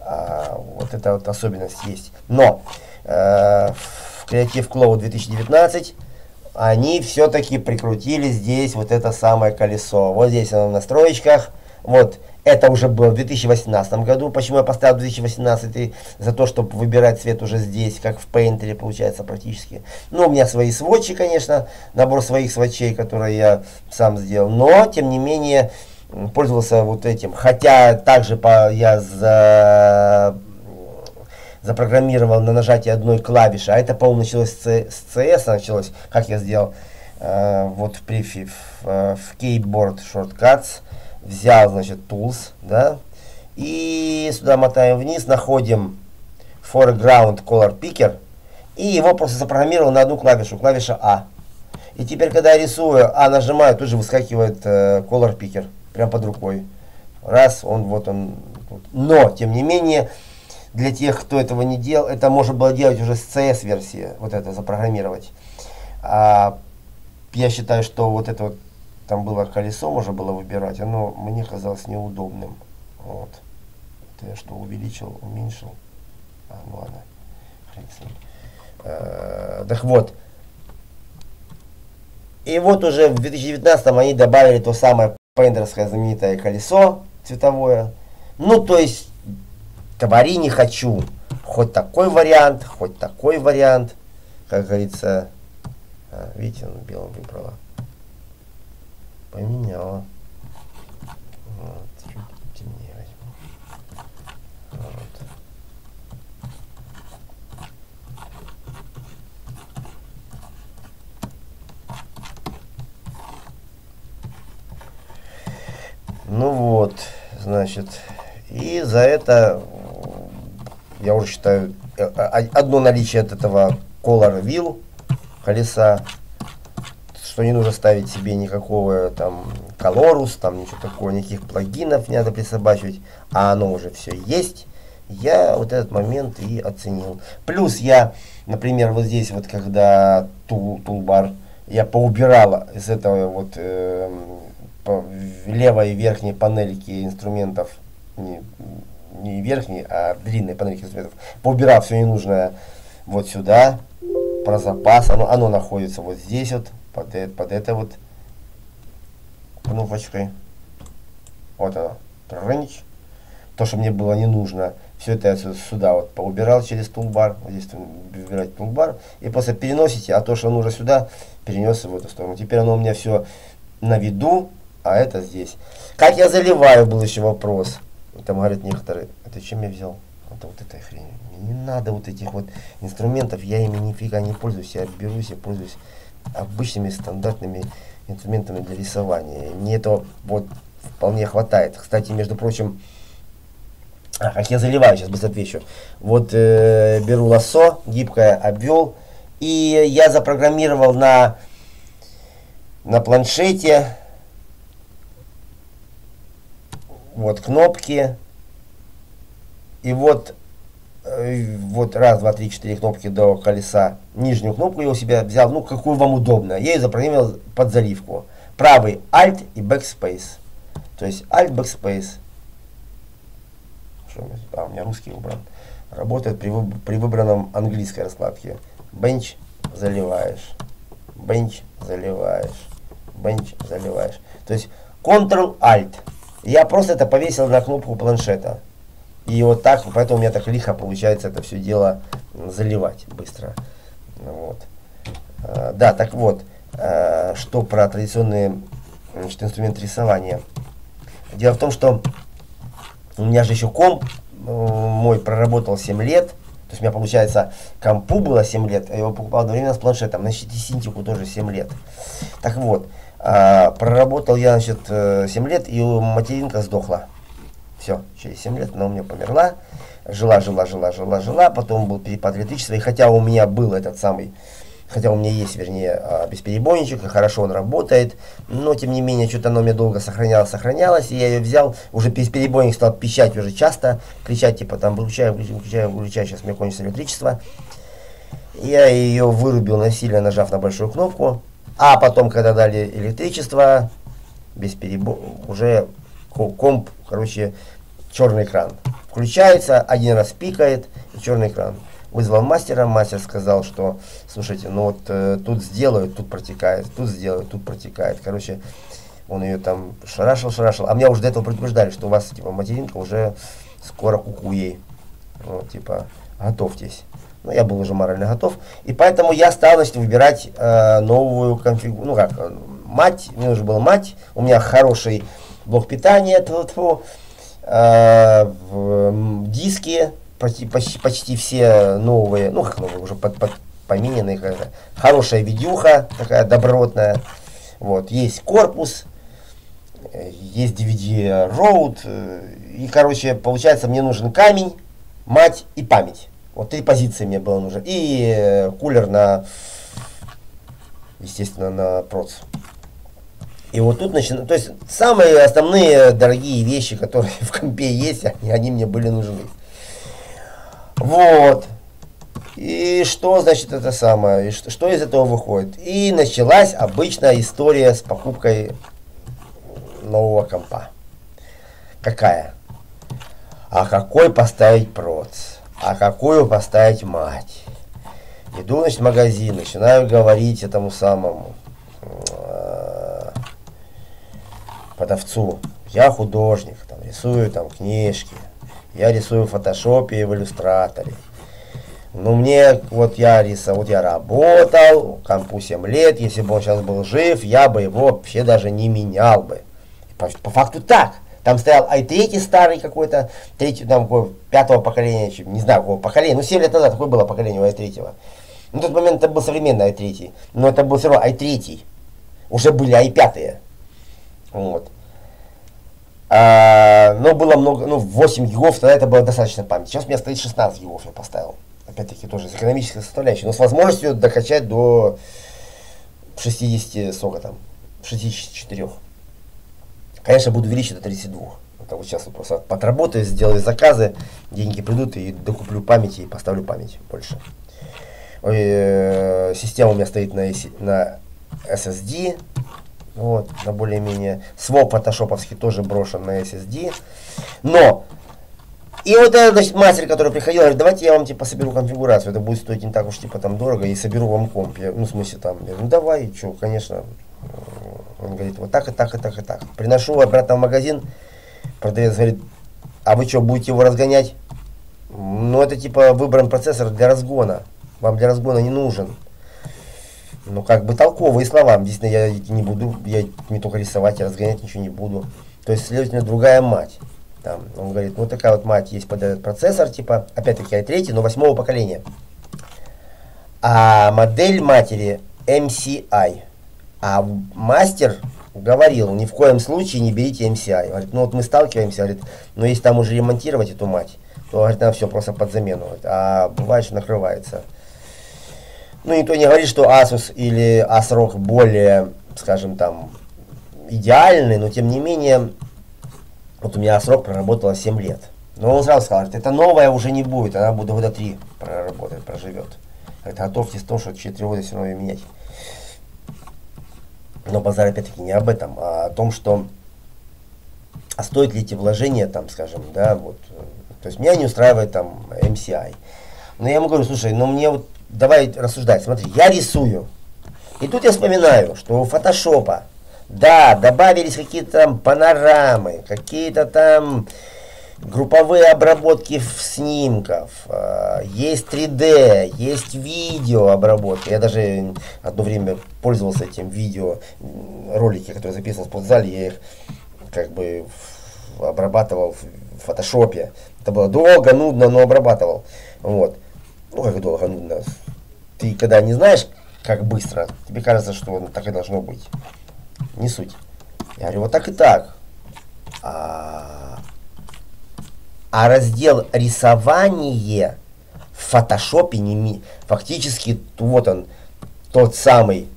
uh, вот эта вот особенность есть. Но uh, в Creative Cloud две тысячи девятнадцать они все-таки прикрутили здесь вот это самое колесо. Вот здесь оно в настроечках. Вот это уже было в две тысячи восемнадцатом году. Почему я поставил две тысячи восемнадцатый? За то, чтобы выбирать цвет уже здесь, как в Painter, получается, практически. Ну, у меня свои сводчи, конечно, набор своих сводчей, которые я сам сделал. Но, тем не менее, пользовался вот этим. Хотя, также по, я за... запрограммировал на нажатие одной клавиши. А это, по-моему, началось с си эс, началось, как я сделал, э, вот в префи, в, в Keyboard Shortcuts. Взял, значит, Tools, да, и сюда мотаем вниз, находим Foreground Color Picker, и его просто запрограммировал на одну клавишу, клавиша А. И теперь, когда я рисую, А нажимаю, тут же выскакивает э, Color Picker, прям под рукой. Раз, он, вот он. Тут. Но, тем не менее, для тех, кто этого не делал, это можно было делать уже с си эс-версии, вот это, запрограммировать. А, я считаю, что вот это вот, там было колесо, можно было выбирать, оно мне казалось неудобным. Вот. Это я что, увеличил, уменьшил? А, ну ладно. Хрен с ним. А, так вот. И вот уже в две тысячи девятнадцатом они добавили то самое пейнтерское знаменитое колесо цветовое. Ну, то есть, говори не хочу. Хоть такой вариант, хоть такой вариант. Как говорится, а, видите, он белым выбрала. Поменяла. Вот, чуть темнее возьму. Вот. Ну вот, значит, и за это я уже считаю одно наличие от этого Color Wheel колеса. Что не нужно ставить себе никакого там колорус, там ничего такого, никаких плагинов не надо присобачивать, а оно уже все есть. Я вот этот момент и оценил. Плюс я, например, вот здесь вот, когда тул, тулбар, я поубирала из этого вот э, по левой верхней панельки инструментов, не, не верхней, а длинной панельки инструментов, поубирал все ненужное вот сюда, про запас, оно, оно находится вот здесь вот. Под, под это вот кнопочкой. Вот оно. Рынч. То, что мне было не нужно. Все это я сюда вот поубирал через тулбар. Вот здесь выбирать тулбар. И просто переносите. А то, что нужно сюда, перенес в эту сторону. Теперь оно у меня все на виду. А это здесь. Как я заливаю, был еще вопрос. Там говорят некоторые. Это чем я взял? Это вот этой хрень. Мне не надо вот этих вот инструментов. Я ими нифига не пользуюсь. Я берусь и пользуюсь обычными стандартными инструментами для рисования. Мне этого вот вполне хватает. Кстати, между прочим, а, как я заливаю, сейчас быстро отвечу. Вот э, беру лассо, гибкое, обвел, и я запрограммировал на, на планшете вот кнопки, и вот вот раз, два, три, четыре кнопки до колеса, нижнюю кнопку я у себя взял, ну какую вам удобно, я ее запрограммировал под заливку, правый Alt и Backspace, то есть Alt Backspace, а у меня русский выбран, работает при, выб при выбранном английской раскладке, Bench заливаешь, Bench заливаешь, Bench заливаешь, то есть контрол альт. Я просто это повесил на кнопку планшета. И вот так, поэтому у меня так лихо получается это все дело заливать быстро. Вот. Да, так вот, что про традиционные, значит, инструмент рисования. Дело в том, что у меня же еще комп мой проработал семь лет. То есть у меня, получается, компу было семь лет, я его покупал одновременно с планшетом. Значит, и синтику тоже семь лет. Так вот, проработал я, значит, семь лет, и материнка сдохла. Все, через семь лет она у меня померла. Жила, жила, жила, жила, жила. Потом был перепад электричества. И хотя у меня был этот самый, хотя у меня есть, вернее, бесперебойничек, и хорошо он работает, но тем не менее, что-то оно у меня долго сохранялось, сохранялось, и я ее взял, уже бесперебойник стал пищать уже часто, кричать, типа там, выключаю, выключаю, выключаю, сейчас у меня кончится электричество. Я ее вырубил насильно, нажав на большую кнопку, а потом, когда дали электричество, бесперебой, уже комп, короче, черный экран. Включается, один раз пикает, и черный экран. Вызвал мастера, мастер сказал, что, слушайте, ну вот э, тут сделают, тут протекает, тут сделают, тут протекает. Короче, он ее там шарашил, шарашил. А меня уже до этого предупреждали, что у вас, типа, материнка уже скоро куку ей. Ну, типа, готовьтесь. Ну, я был уже морально готов. И поэтому я стал, значит, выбирать э, новую конфигуру. Ну, как, мать, мне уже была мать, у меня хороший блок питания, тьфу-тьфу, э, э, диски. Почти, почти, почти все новые, ну как новые, уже под, под помененные, хорошая видюха, такая добротная. Вот, есть корпус, есть ди ви ди роуд, и, короче, получается, мне нужен камень, мать и память. Вот три позиции мне было нужно. И кулер на, естественно, на проц. И вот тут начинаю, то есть самые основные дорогие вещи, которые в компе есть, они, они мне были нужны. Вот. И что, значит, это самое? И что, что из этого выходит? И началась обычная история с покупкой нового компа. Какая? А какой поставить проц? А какую поставить мать? Иду, значит, в магазин, начинаю говорить этому самому э, продавцу. Я художник, там, рисую там книжки. Я рисую в фотошопе и в иллюстраторе. Но мне, вот я рисовал, вот я работал, компу семь лет, если бы он сейчас был жив, я бы его вообще даже не менял бы. По, по факту так. Там стоял ай три старый какой-то, третий, там, пятого поколения, не знаю, какого поколения, ну семь лет назад такое было поколение у ай три. На тот момент это был современный ай три, но это был все равно ай три. Уже были ай пять. Вот. А, но было много, ну восемь гигов, тогда это было достаточно памяти. Сейчас у меня стоит шестнадцать гигов, я поставил. Опять-таки тоже с экономической составляющей, но с возможностью докачать до шестидесяти, сколько там, шестидесяти четырёх. Конечно, буду увеличить до тридцати двух. Это вот сейчас вот просто подработаю, сделаю заказы, деньги придут и докуплю памяти и поставлю память больше. Ой, э, система у меня стоит на, на эс эс ди. Вот, на более-менее. Своп фотошоповский тоже брошен на эс эс ди. Но! И вот этот, значит, мастер, который приходил, говорит, давайте я вам, типа, соберу конфигурацию. Это будет стоить не так уж, типа, там, дорого. И соберу вам комп. Я, ну, в смысле, там, я, ну, давай, что, конечно. Он говорит, вот так, и так, и так, и так. Приношу обратно в магазин. Продавец говорит, а вы что, будете его разгонять? Ну, это, типа, выбран процессор для разгона. Вам для разгона не нужен. Ну, как бы толковые слова. Действительно, я не буду, я не только рисовать, я разгонять ничего не буду. То есть, следовательно, другая мать. Там, он говорит, вот такая вот мать есть под этот процессор, типа, опять-таки, ай три, но восьмого поколения. А модель матери эм си ай. А мастер говорил, ни в коем случае не берите эм си ай. Говорит, ну вот мы сталкиваемся, говорит, но если там уже ремонтировать эту мать, то, говорит, надо все просто под замену. Говорит, а бывает, что накрывается. Ну, никто не говорит, что асус или асрок более, скажем там, идеальный, но тем не менее, вот у меня асрок проработала семь лет. Но он сразу сказал, это новая уже не будет, она будет года три проработать, проживет. Говорит, готовьтесь к тому, что через три года все равно ее менять. Но базар опять-таки не об этом, а о том, что а стоит ли эти вложения, там, скажем, да, вот. То есть меня не устраивает там эм си ай. Но я ему говорю, слушай, ну мне вот давай рассуждать, смотри, я рисую. И тут я вспоминаю, что у фотошопа Да, добавились какие-то там панорамы, какие-то там групповые обработки снимков, есть три дэ, есть видео обработки. Я даже одно время пользовался этим видео, ролики, которые записывал в спортзале, я их как бы обрабатывал в фотошопе. Это было долго, нудно, но обрабатывал. Вот. Ну как долго, нудно. Ты когда не знаешь, как быстро, тебе кажется, что так и должно быть. Не суть. Я говорю, вот так и так. А, а раздел рисование в фотошопе не ми... фактически вот он, тот самый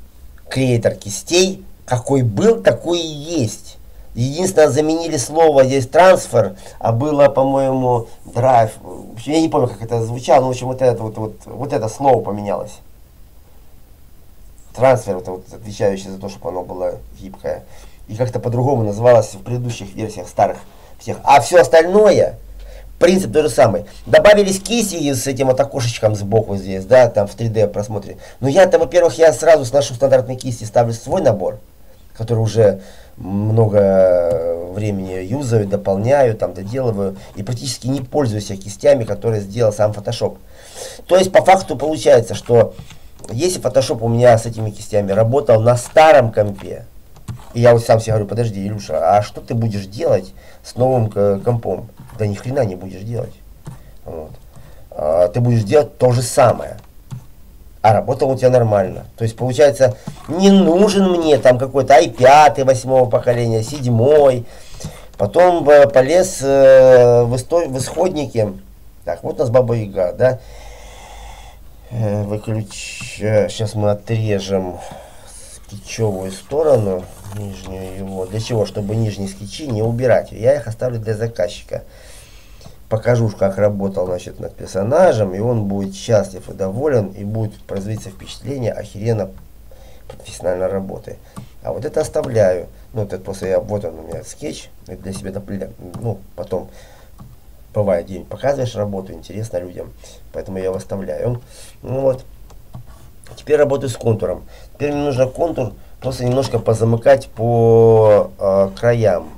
креатор кистей, какой был, такой и есть. Единственное, заменили слово здесь трансфер, а было, по-моему, драйв. Я не помню, как это звучало, но в общем вот это вот, вот, вот это слово поменялось. Трансфер, это вот отвечающий за то, чтобы оно было гибкое. И как-то по-другому называлось в предыдущих версиях старых всех. А все остальное, принцип тот же самый. Добавились кисти с этим вот окошечком сбоку здесь, да, там в три дэ просмотре. Но я-то, во-первых, я сразу сношу стандартные кисти, ставлю свой набор, который уже много времени юзаю, дополняю, там доделываю, и практически не пользуюсь кистями, которые сделал сам Photoshop. То есть по факту получается, что если Photoshop у меня с этими кистями работал на старом компе, и я вот сам себе говорю, подожди, Илюша, а что ты будешь делать с новым компом? Да ни хрена не будешь делать. Вот. А, ты будешь делать то же самое. А работал у тебя нормально. То есть получается, не нужен мне там какой-то ай пять восьмого поколения, седьмой. Потом полез э, в, исто... в исходники. Так, вот у нас Баба Яга, да? Выключ... Сейчас мы отрежем скетчевую сторону, нижнюю его. Для чего? Чтобы нижние скетчи не убирать. Я их оставлю для заказчика. Покажу, как работал, значит, над персонажем, и он будет счастлив и доволен, и будет производиться впечатление охеренно профессиональной работы. А вот это оставляю. Ну, это после я, вот он у меня скетч. Это для себя, ну, потом бывает день, показываешь работу, интересно людям, поэтому я его оставляю. Ну, вот. Теперь работаю с контуром. Теперь мне нужно контур просто немножко позамыкать по э, краям,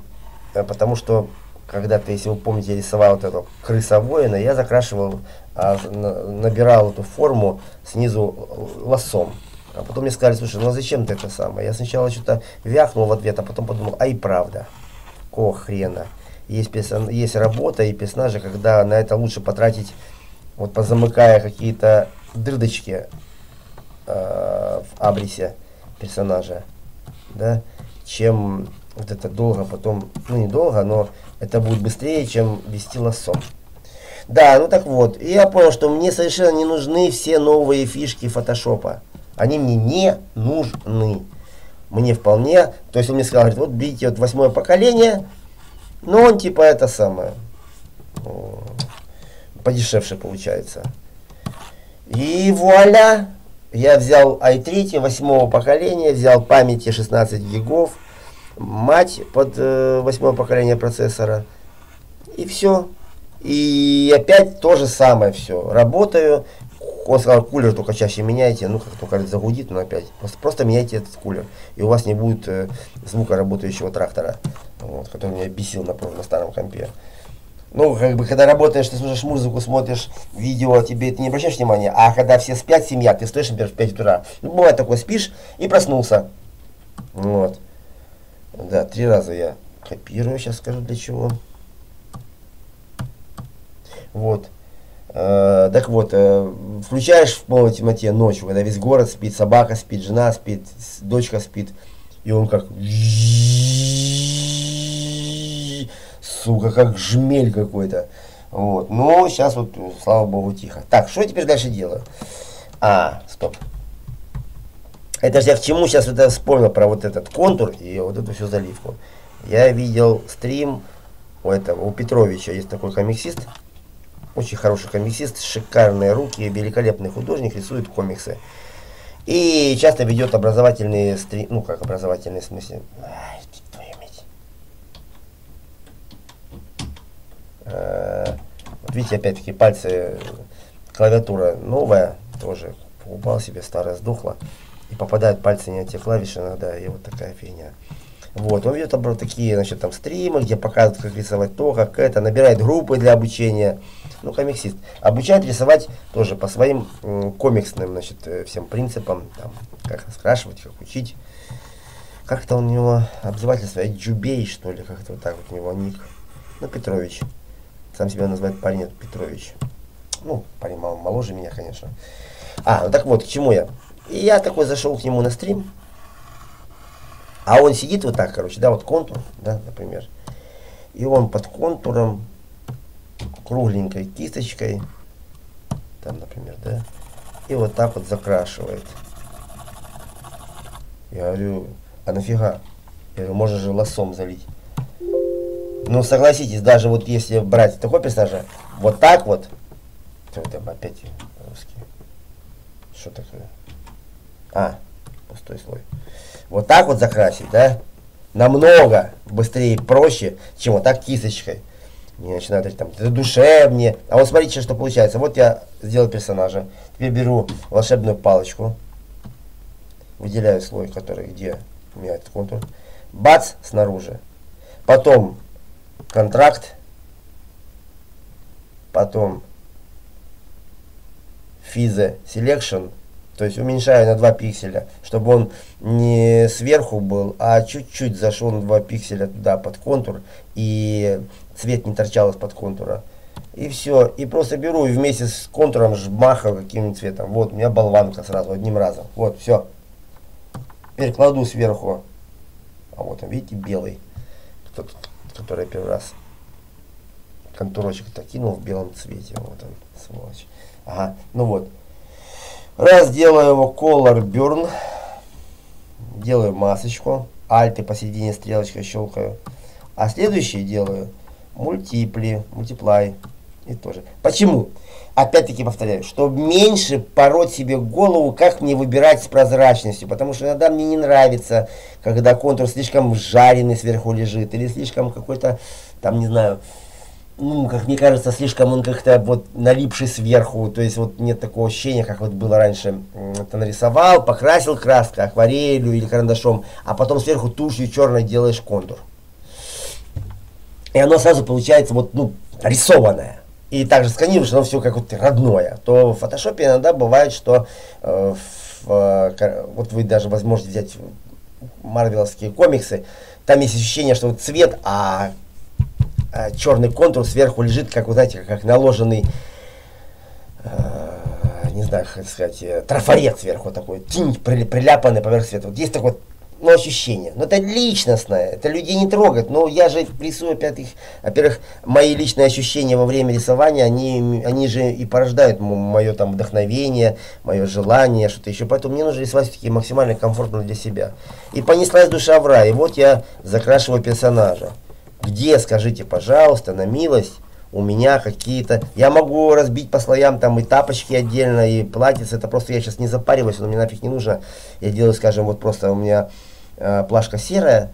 потому что когда-то, если вы помните, я рисовал вот эту крысовоина, я закрашивал, а, на, набирал эту форму снизу лосом. А потом мне сказали, слушай, ну а зачем ты это самое? Я сначала что-то вяхнул в ответ, а потом подумал, ай, правда, о хрена. Есть, персон... есть работа и персонажи, когда на это лучше потратить, вот позамыкая какие-то дырочки э, в абресе персонажа, да, чем вот это долго потом, ну не долго, но это будет быстрее, чем вести лассо. Да, ну так вот, и я понял, что мне совершенно не нужны все новые фишки фотошопа. Они мне не нужны. Мне вполне, то есть он мне сказал, говорит, вот видите, вот восьмое поколение, но он типа это самое, подешевше получается. И вуаля, я взял ай три восьмого поколения, взял памяти шестнадцать гигов, мать под восьмое поколение процессора, и все. И опять то же самое все. Работаю. Он сказал, кулер только чаще меняйте. Ну, как только загудит, но опять. Просто, просто меняйте этот кулер. И у вас не будет э, звука работающего трактора, вот, который меня бесил на, на старом компе. Ну, как бы, когда работаешь, ты слушаешь музыку, смотришь видео, тебе ты не обращаешь внимания. А когда все спят, семья, ты стоишь, например, в пять утра. Ну, бывает такое, спишь и проснулся. Вот. Да, три раза я копирую, сейчас скажу для чего. Вот. Э, так вот, э, включаешь в полной темноте ночью, когда весь город спит, собака спит, жена спит, дочка спит, и он как, сука, как жмель какой-то. Вот. Но сейчас вот, слава богу, тихо. Так, что я теперь дальше делаю? А, стоп. Это же я к чему сейчас это вспомнил про вот этот контур и вот эту всю заливку. Я видел стрим у этого, у Петровича, есть такой комиксист. Очень хороший комиксист, шикарные руки, великолепный художник, рисует комиксы. И часто ведет образовательные стримы, ну как образовательные, в смысле. Ай, твою мать. А, вот видите, опять-таки пальцы, клавиатура новая, тоже покупал себе, старая сдохла. и попадают пальцы не на те клавиши иногда, и вот такая фигня. Вот, он ведет там такие, значит, там стримы, где показывают, как рисовать то, как это, набирает группы для обучения, ну, комиксист. Обучает рисовать тоже по своим комиксным, значит, всем принципам, там, как раскрашивать, как учить. Как-то он у него обзывательство, Джубей, что ли, как-то вот так вот у него ник. Ну, Петрович. Сам себя называет парень, Петрович. Ну, парень мало, моложе меня, конечно. А, ну так вот, к чему я. И я такой зашел к нему на стрим. А он сидит вот так, короче, да, вот контур, да, например. И он под контуром кругленькой кисточкой, там, например, да, и вот так вот закрашивает. Я говорю, а нафига? Я говорю, можно же лосом залить. Ну, согласитесь, даже вот если брать такой персонажа, вот так вот, там опять русские, что такое? А, пустой слой. Вот так вот закрасить, да, намного быстрее и проще, чем вот так кисточкой. Мне начинают там, это душевнее. А вот смотрите, что получается. Вот я сделал персонажа. Теперь беру волшебную палочку, выделяю слой, который где у меня этот контур. Бац, снаружи. Потом контракт. Потом физе селекшн. То есть уменьшаю на два пикселя, чтобы он не сверху был, а чуть-чуть зашел на два пикселя туда, под контур, и цвет не торчал из-под контура. И все. И просто беру и вместе с контуром жмахаю каким-нибудь цветом. Вот, у меня болванка сразу, одним разом. Вот, все. Теперь кладу сверху. А вот, видите, белый, тот, который первый раз контурочек-то кинул в белом цвете. Вот он, сволочь. Ага, ну вот. Раз делаю его color burn, делаю масочку, альты посередине стрелочкой щелкаю, а следующий делаю мультипли, мультиплай и тоже. Почему? Опять-таки повторяю, чтобы меньше пороть себе голову, как мне выбирать с прозрачностью, потому что иногда мне не нравится, когда контур слишком жареный сверху лежит или слишком какой-то, там не знаю, ну, как мне кажется, слишком он как-то вот налипший сверху, то есть вот нет такого ощущения, как вот было раньше. Ты нарисовал, покрасил краской, акварелью или карандашом, а потом сверху тушью черной делаешь контур. И оно сразу получается вот, ну, рисованное. И также сканируешь, оно все как вот родное. То в фотошопе иногда бывает, что э, в, э, вот вы даже возможно взять марвеловские комиксы, там есть ощущение, что вот цвет, а черный контур сверху лежит, как вы знаете, как наложенный, э, не знаю, как сказать, трафарет сверху такой, тень при, приляпанный поверх света. Вот есть такое, ну, ощущение. Но это личностное, это людей не трогает. Но я же рисую, опять их, во-первых, мои личные ощущения во время рисования, они, они же и порождают мое там вдохновение, мое желание, что-то еще. Поэтому мне нужно рисовать все-таки максимально комфортно для себя. И понеслась душа в рай. И вот я закрашиваю персонажа. Где, скажите, пожалуйста, на милость, у меня какие-то... Я могу разбить по слоям там и тапочки отдельно, и платьицы. Это просто я сейчас не запариваюсь, но мне нафиг не нужно. Я делаю, скажем, вот просто у меня э, плашка серая,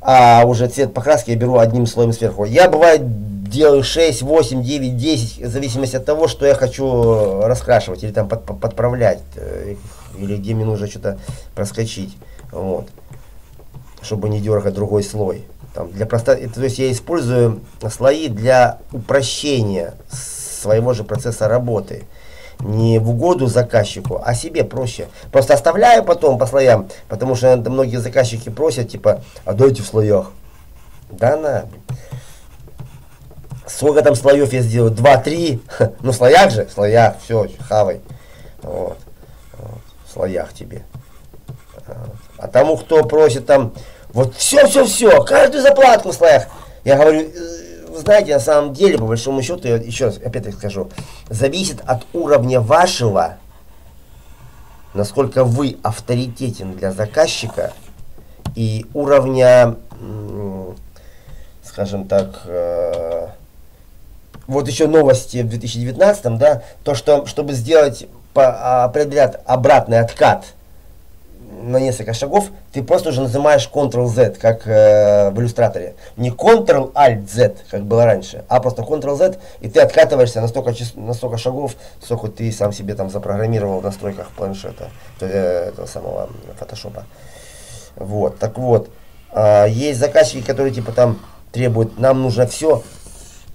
а уже цвет покраски я беру одним слоем сверху. Я, бывает, делаю шесть, восемь, девять, десять, в зависимости от того, что я хочу раскрашивать или там под, под, подправлять, э, или где мне нужно что-то проскочить, вот, чтобы не дергать другой слой. Там для просто... То есть я использую слои для упрощения своего же процесса работы. Не в угоду заказчику, а себе проще. Просто оставляю потом по слоям, потому что многие заказчики просят, типа, а дайте в слоях. Да на. Сколько там слоев я сделаю? два-три. Ну, в слоях же, в слоях, все, хавай. Вот. Вот. В слоях тебе. Вот. А тому, кто просит там... Вот все-все-все, каждую заплатку в слоях. Я говорю, знаете, на самом деле, по большому счету, я еще раз опять-таки скажу, зависит от уровня вашего, насколько вы авторитетен для заказчика, и уровня, скажем так, вот еще новости в две тысячи девятнадцатом, да, то, что, чтобы сделать определять обратный откат на несколько шагов, ты просто уже нажимаешь контрол зет, как э, в иллюстраторе. Не контрол альт зет, как было раньше, а просто контрол зет, и ты откатываешься на столько, на столько шагов, сколько ты сам себе там запрограммировал в настройках планшета, этого самого фотошопа. Вот, так вот, э, есть заказчики, которые типа там требуют, нам нужно все.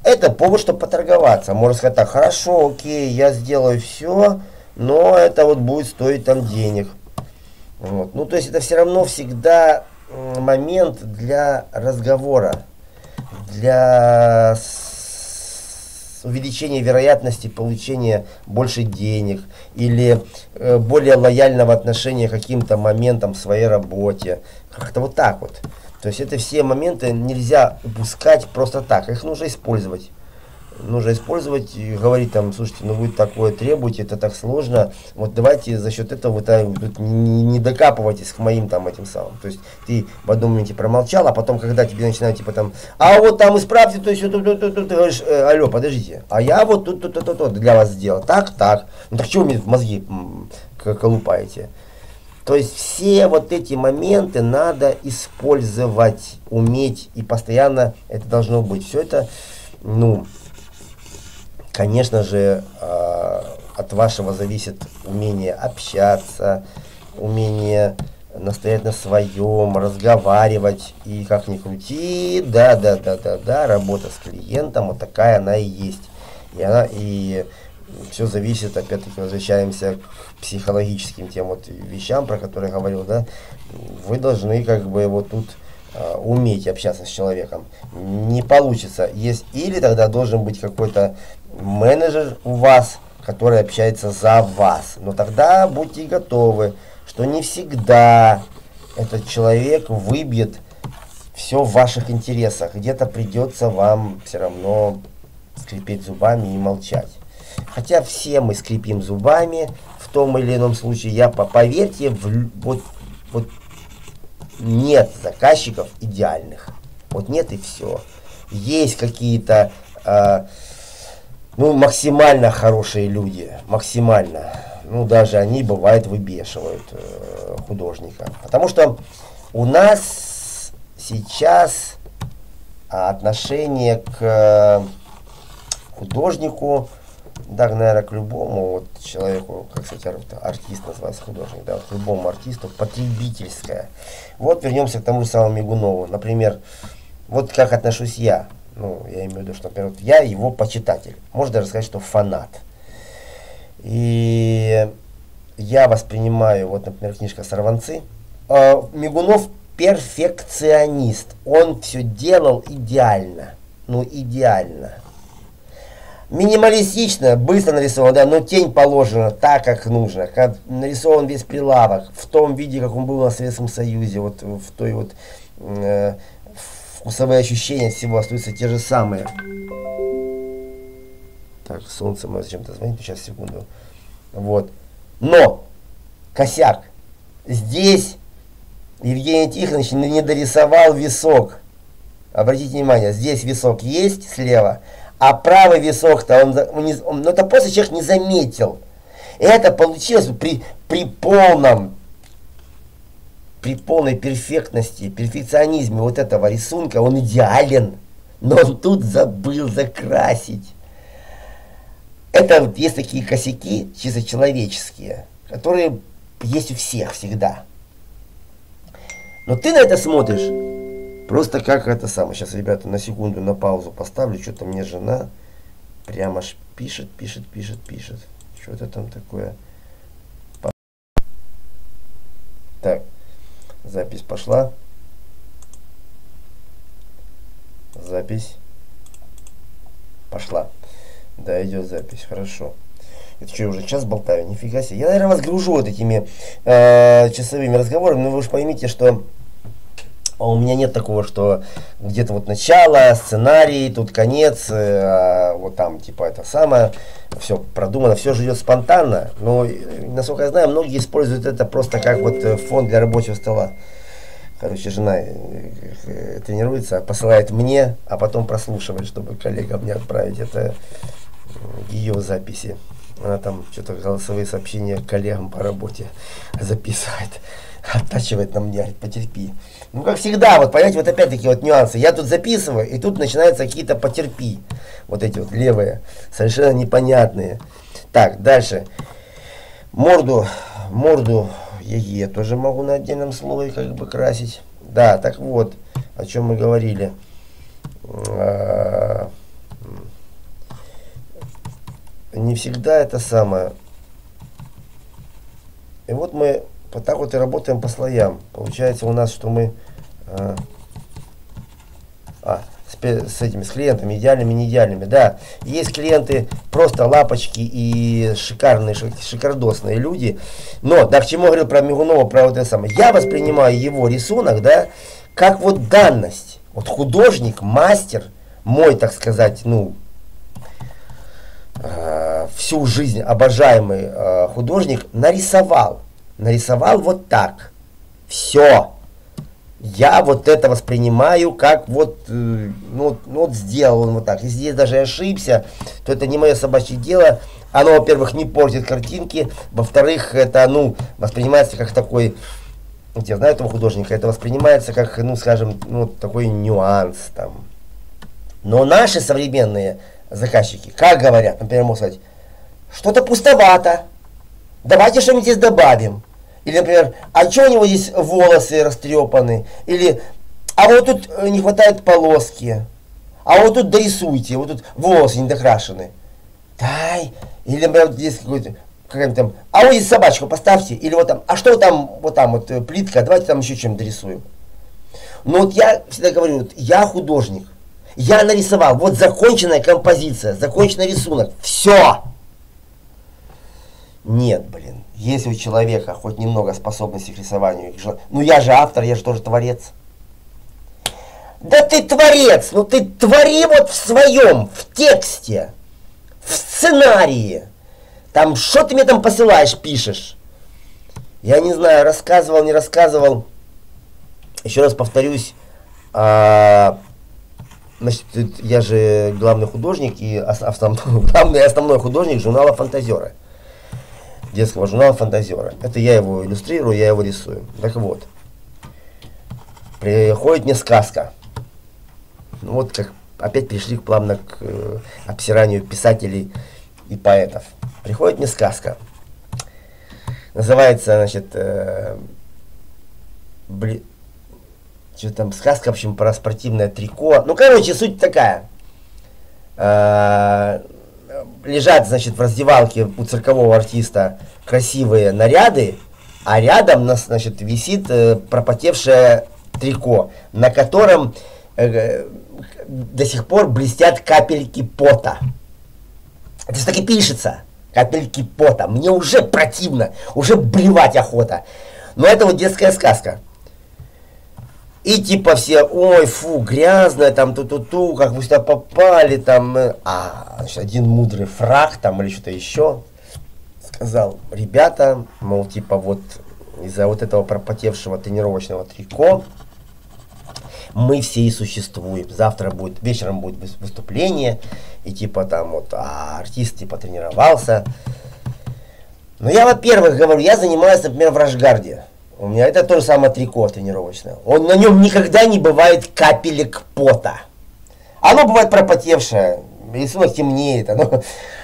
Это повод, чтобы поторговаться. Можно сказать так, хорошо, окей, я сделаю все, но это вот будет стоить там денег. Вот. Ну, то есть это все равно всегда момент для разговора, для увеличения вероятности получения больше денег или э, более лояльного отношения к каким-то моментам в своей работе. Как-то вот так вот. То есть это все моменты нельзя упускать просто так, их нужно использовать. Нужно использовать и говорить там, слушайте, ну вы такое требуете, это так сложно, вот давайте за счет этого вы тут не докапывайтесь к моим там этим самым. То есть ты в одном моменте промолчал, а потом, когда тебе начинают типа там, а вот там исправьте, то есть вот тут, ты говоришь, алло, подождите, а я вот тут, тут, тут, тут для вас сделал, так, так, ну так чего вы мне в мозги колупаете? То есть все вот эти моменты надо использовать, уметь, и постоянно это должно быть. Все это, ну, конечно же, э, от вашего зависит умение общаться, умение настоять на своем, разговаривать. И как ни крути, да-да-да-да-да, работа с клиентом, вот такая она и есть. И она и... Все зависит, опять-таки, возвращаемся к психологическим тем вот вещам, про которые я говорил, да. Вы должны как бы вот тут э, уметь общаться с человеком. Не получится. Есть, или тогда должен быть какой-то менеджер у вас, который общается за вас. Но тогда будьте готовы, что не всегда этот человек выбьет все в ваших интересах. Где-то придется вам все равно скрипеть зубами и молчать. Хотя все мы скрипим зубами в том или ином случае. Я, поверьте, в, вот, вот нет заказчиков идеальных. Вот нет и все. Есть какие-то э, ну, максимально хорошие люди. Максимально. Ну, даже они, бывает, выбешивают э, художника. Потому что у нас сейчас отношение к э, художнику... Да, наверное, к любому вот человеку, как, кстати, артист называется, художник, да, вот к любому артисту потребительское. Вот вернемся к тому же самому Мигунову. Например, вот как отношусь я. Ну, я имею в виду, что, например, вот я его почитатель. Можно даже сказать, что фанат. И я воспринимаю, вот, например, книжка «Сорванцы». Э, Мигунов перфекционист. Он все делал идеально. Ну, идеально. Минималистично, быстро нарисовано, да, но тень положена так, как нужно. Как нарисован весь прилавок в том виде, как он был на Советском Союзе, вот в той вот э, вкусовые ощущения всего остаются те же самые. Так, солнце мое зачем-то звонит, сейчас, секунду. Вот. Но косяк. Здесь Евгений Тихонович не дорисовал висок. Обратите внимание, здесь висок есть слева. А правый висок-то, он, он, он, ну, это просто человек не заметил. И это получилось при, при полном, при полной перфектности, перфекционизме вот этого рисунка. Он идеален, но он тут забыл закрасить. Это вот есть такие косяки, чисто человеческие, которые есть у всех всегда. Но ты на это смотришь... Просто как это самое. Сейчас, ребята, на секунду на паузу поставлю. Что-то мне жена прямо аж пишет, пишет, пишет, пишет. Что-то там такое. Так, запись пошла. Запись пошла. Да, идет запись. Хорошо. Это что, я уже час болтаю? Нифига себе. Я, наверное, вас гружу вот этими э, часовыми разговорами. Но вы уж поймите, что... А у меня нет такого, что где-то вот начало, сценарий, тут конец, а вот там типа это самое, все продумано, все же идет спонтанно. Но, насколько я знаю, многие используют это просто как вот фон для рабочего стола. Короче, жена тренируется, посылает мне, а потом прослушивает, чтобы коллегам мне отправить. Это ее записи. Она там что-то голосовые сообщения коллегам по работе записывает. оттачивает на мне, говорит, потерпи. Ну, как всегда, вот, понимаете, вот опять-таки вот нюансы. Я тут записываю, и тут начинаются какие-то потерпи. Вот эти вот левые, совершенно непонятные. Так, дальше. Морду, морду я тоже могу на отдельном слое как бы красить. Да, так вот, о чем мы говорили. Не всегда это самое. И вот мы вот так вот и работаем по слоям. Получается у нас, что мы а, а, с, с этими, с клиентами идеальными, не идеальными. Да, есть клиенты просто лапочки и шикарные, шикардосные люди. Но, да, к чему говорил про Мигунова, про вот это самое. Я воспринимаю его рисунок, да, как вот данность. Вот художник, мастер, мой, так сказать, ну, э, всю жизнь обожаемый э, художник, нарисовал. Нарисовал вот так. Все. Я вот это воспринимаю как вот, э, ну, ну, вот сделал он вот так. Если здесь даже я ошибся, то это не мое собачье дело. Оно, во-первых, не портит картинки. Во-вторых, это, ну, воспринимается как такой... Я знаю этого художника, это воспринимается как, ну, скажем, ну, такой нюанс там. Но наши современные заказчики, как говорят, например, можно сказать, что-то пустовато, давайте что-нибудь здесь добавим. Или, например, а что у него здесь волосы растрепаны? Или, а вот тут не хватает полоски, а вот тут дорисуйте, вот тут волосы не докрашены. Дай, или, например, вот здесь какой-то... Там, а вот здесь собачку поставьте, или вот там, а что там, вот там вот плитка, давайте там еще чем-то рисуем. Но вот я всегда говорю, вот, я художник, я нарисовал, вот законченная композиция, законченный рисунок, все. Нет, блин, если у человека хоть немного способностей к рисованию, ну я же автор, я же тоже творец. Да ты творец, ну ты твори вот в своем, в тексте, в сценарии. Там, что ты мне там посылаешь, пишешь? Я не знаю, рассказывал, не рассказывал. Еще раз повторюсь. А, значит, я же главный художник и основ, главный основной художник журнала «Фантазеры». Детского журнала «Фантазеры». Это я его иллюстрирую, я его рисую. Так вот. Приходит мне сказка. Ну, вот как опять пришли плавно к э, обсиранию писателей и поэтов. Приходит мне сказка. Называется, значит, э, бли... что там, сказка, в общем, про спортивное трико. Ну, короче, суть такая. Э, лежат, значит, в раздевалке у циркового артиста красивые наряды, а рядом, значит, висит э, пропотевшее трико, на котором э, до сих пор блестят капельки пота. Это же так и пишется. Капельки пота. Мне уже противно, уже блевать охота. Но это вот детская сказка. И типа все, ой, фу, грязная, там, ту-ту-ту, как вы сюда попали, там. А, значит, один мудрый фраг, там, или что-то еще, сказал, ребята, мол, типа вот из-за вот этого пропотевшего тренировочного трико мы все и существуем. Завтра будет, вечером будет выступление, и типа там вот, а артист типа тренировался. Но я, во-первых, говорю, я занимаюсь, например, в Рашгарде. У меня это то же самое трико тренировочное. Он, на нем никогда не бывает капелек пота. Оно бывает пропотевшее, рисунок темнеет, оно к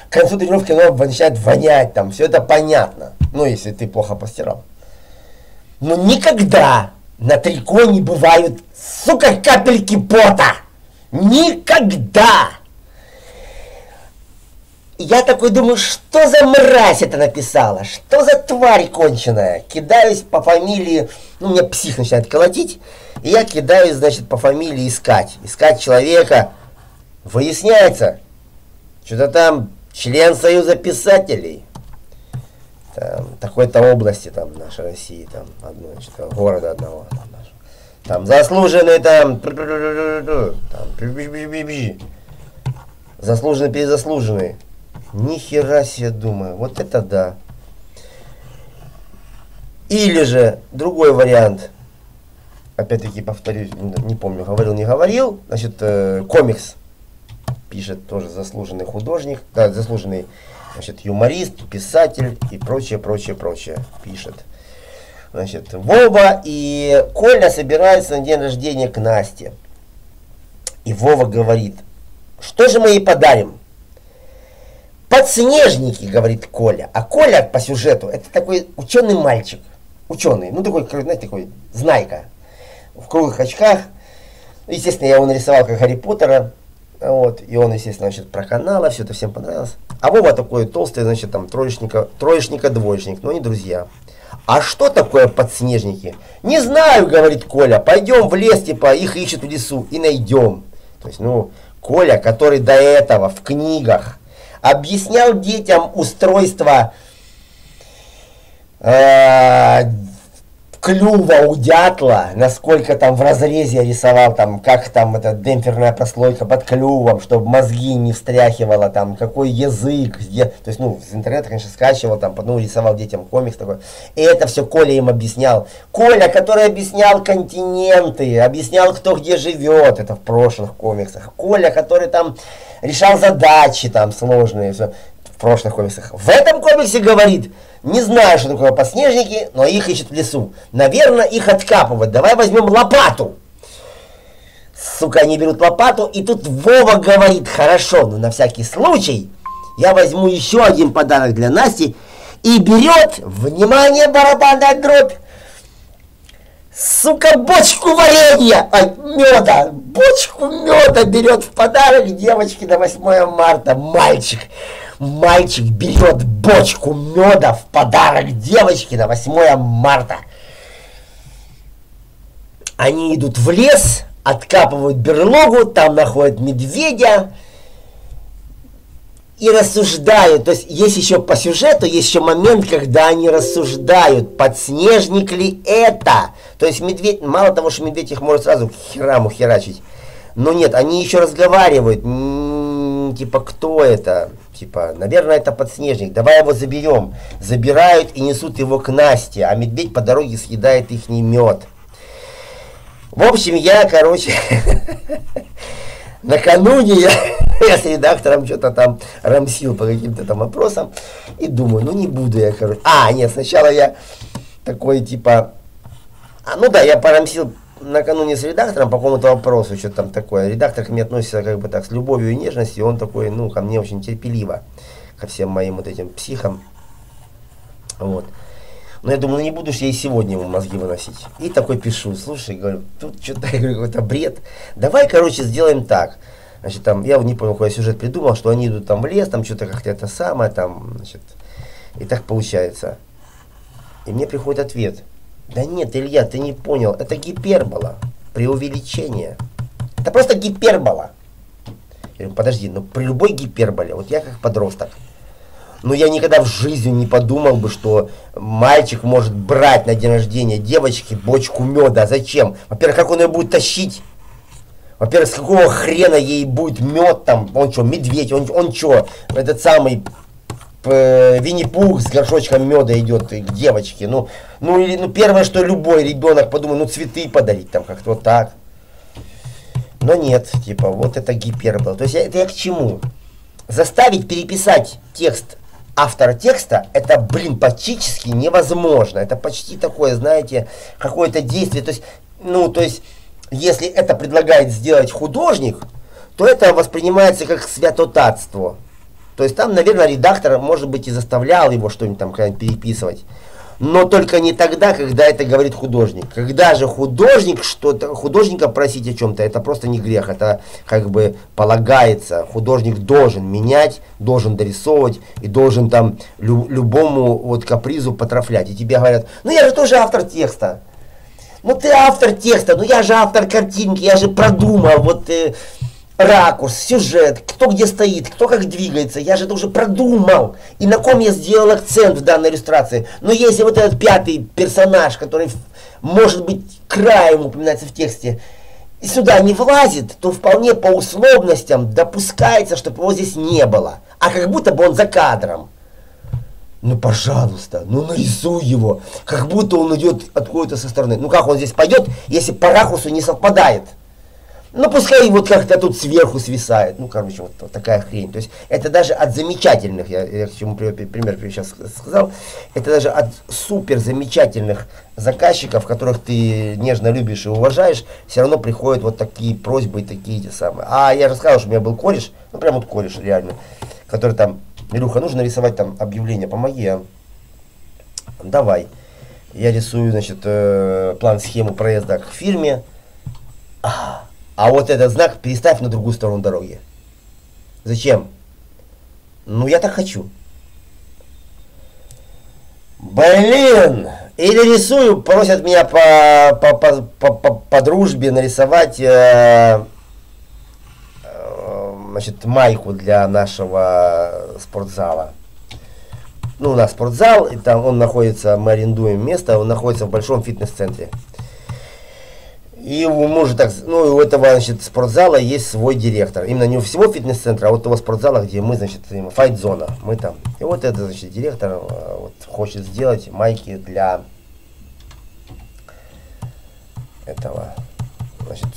концу тренировки оно начинает вонять, там, все это понятно. Ну, если ты плохо постирал. Но никогда на трико не бывают, сука, капельки пота. Никогда. Я такой думаю, что за мразь это написала? Что за тварь конченая? Кидаюсь по фамилии, ну, меня псих начинает колотить, и я кидаюсь, значит, по фамилии искать. Искать человека. Выясняется, что-то там член Союза писателей. Такой-то области, там, нашей России, там, одной, города одного, там, нашего. Там, заслуженный, там, там, заслуженный, перезаслуженный. Нихера себе, думаю, вот это да. Или же, другой вариант, опять-таки повторюсь, не помню, говорил, не говорил, значит, э, комикс пишет тоже заслуженный художник, да, заслуженный, значит, юморист, писатель и прочее, прочее, прочее пишет. Значит, Вова и Коля собираются на день рождения к Насте. И Вова говорит, что же мы ей подарим? Подснежники, говорит Коля. А Коля по сюжету, это такой ученый мальчик. Ученый, ну такой, знаете, такой знайка. В круглых очках. Естественно, я его нарисовал как Гарри Поттера. Вот, и он, естественно, значит, про канала, все это всем понравилось. А Вова такой толстый, значит, там, троечника, троечника, двоечник, но не друзья. А что такое подснежники? Не знаю, говорит Коля, пойдем в лес, типа, их ищут в лесу и найдем. То есть, ну, Коля, который до этого в книгах объяснял детям устройство э, клюва у дятла, насколько там в разрезе рисовал, там, как там эта демпферная прослойка под клювом, чтобы мозги не встряхивало, там, какой язык, где, то есть, ну, с интернета, конечно, скачивал, там, ну, рисовал детям комикс такой, и это все Коля им объяснял. Коля, который объяснял континенты, объяснял, кто где живет, это в прошлых комиксах. Коля, который там решал задачи, там, сложные, все, в прошлых комиксах. В этом комиксе говорит, не знаю, что такое подснежники, но их ищут в лесу. Наверное, их откапывают. Давай возьмем лопату. Сука, они берут лопату. И тут Вова говорит, хорошо, но на всякий случай я возьму еще один подарок для Насти. И берет, внимание, барабанная дробь, сука, бочку варенья, ой, меда, бочку меда берет в подарок девочке на восьмое марта. Мальчик. Мальчик берет бочку меда в подарок девочке на восьмое марта. Они идут в лес, откапывают берлогу, там находят медведя и рассуждают. То есть есть еще по сюжету, есть еще момент, когда они рассуждают, подснежник ли это. То есть медведь, мало того, что медведь их может сразу к херам ухерачить, но нет, они еще разговаривают, типа, кто это? Типа, наверное, это подснежник, давай его заберем. Забирают и несут его к Насте, а медведь по дороге съедает их мед. В общем, я, короче, накануне я, я с редактором что-то там рамсил по каким-то там вопросам. И думаю, ну не буду я, короче. А, нет, сначала я такой, типа, а, ну да, я порамсил накануне с редактором по какому-то вопросу, что там такое. Редактор ко мне относится как бы так с любовью и нежностью, он такой, ну, ко мне очень терпеливо, ко всем моим вот этим психам, вот. Но я думаю, ну не буду же я и сегодня ему мозги выносить. И такой пишу, слушай, говорю, тут что-то какой-то бред, давай, короче, сделаем так. Значит, там, я не помню, какой сюжет придумал, что они идут там в лес, там что-то как-то это самое, там, значит, и так получается. И мне приходит ответ. Да нет, Илья, ты не понял, это гипербола, преувеличение. Это просто гипербола. Я говорю, подожди, ну при любой гиперболе, вот я как подросток, но я никогда в жизни не подумал бы, что мальчик может брать на день рождения девочки бочку меда. Зачем? Во-первых, как он ее будет тащить? Во-первых, с какого хрена ей будет мед там? Он что, медведь? Он, он что, этот самый... Винни-Пух с горшочком меда идет к девочке. Ну, ну или ну первое, что любой ребенок подумал, ну цветы подарить там как-то вот так. Но нет, типа, вот это гипербола. То есть это я к чему? Заставить переписать текст автора текста, это, блин, практически невозможно. Это почти такое, знаете, какое-то действие. То есть, ну, то есть, если это предлагает сделать художник, то это воспринимается как святотатство. То есть там, наверное, редактор, может быть, и заставлял его что-нибудь там как-нибудь переписывать. Но только не тогда, когда это говорит художник. Когда же художник что-то, художника просить о чем-то, это просто не грех. Это как бы полагается. Художник должен менять, должен дорисовывать и должен там лю- любому вот капризу потрафлять. И тебе говорят, ну я же тоже автор текста. Ну ты автор текста, ну я же автор картинки, я же продумал, вот... Э ракурс, сюжет, кто где стоит, кто как двигается, я же это уже продумал, и на ком я сделал акцент в данной иллюстрации. Но если вот этот пятый персонаж, который может быть краем упоминается в тексте, и сюда не влазит, то вполне по условностям допускается, чтобы его здесь не было, а как будто бы он за кадром. Ну пожалуйста, ну нарисуй его, как будто он идет откуда-то со стороны. Ну как он здесь пойдет, если по ракурсу не совпадает? Ну, пускай вот как-то тут сверху свисает. Ну, короче, вот, вот такая хрень. То есть это даже от замечательных, я, я к чему пример сейчас сказал, это даже от супер замечательных заказчиков, которых ты нежно любишь и уважаешь, все равно приходят вот такие просьбы и такие те самые. А я же сказал, что у меня был кореш, ну, прям вот кореш реально, который там, Илюха, нужно рисовать там объявление, помоги, а? Давай. Я рисую, значит, э, план, схему проезда к фирме. А, а вот этот знак переставь на другую сторону дороги. Зачем? Ну, я так хочу. Блин! Или рисую, просят меня по, по, по, по, по, по дружбе нарисовать э, э, значит, майку для нашего спортзала. Ну, у нас спортзал, и там он находится, мы арендуем место, он находится в большом фитнес-центре. И у мужа так, ну, у этого, значит, спортзала есть свой директор. Именно не у всего фитнес-центра, а вот того спортзала, где мы, значит, файт-зона. Мы там. И вот этот, значит, директор вот, хочет сделать майки для этого, значит,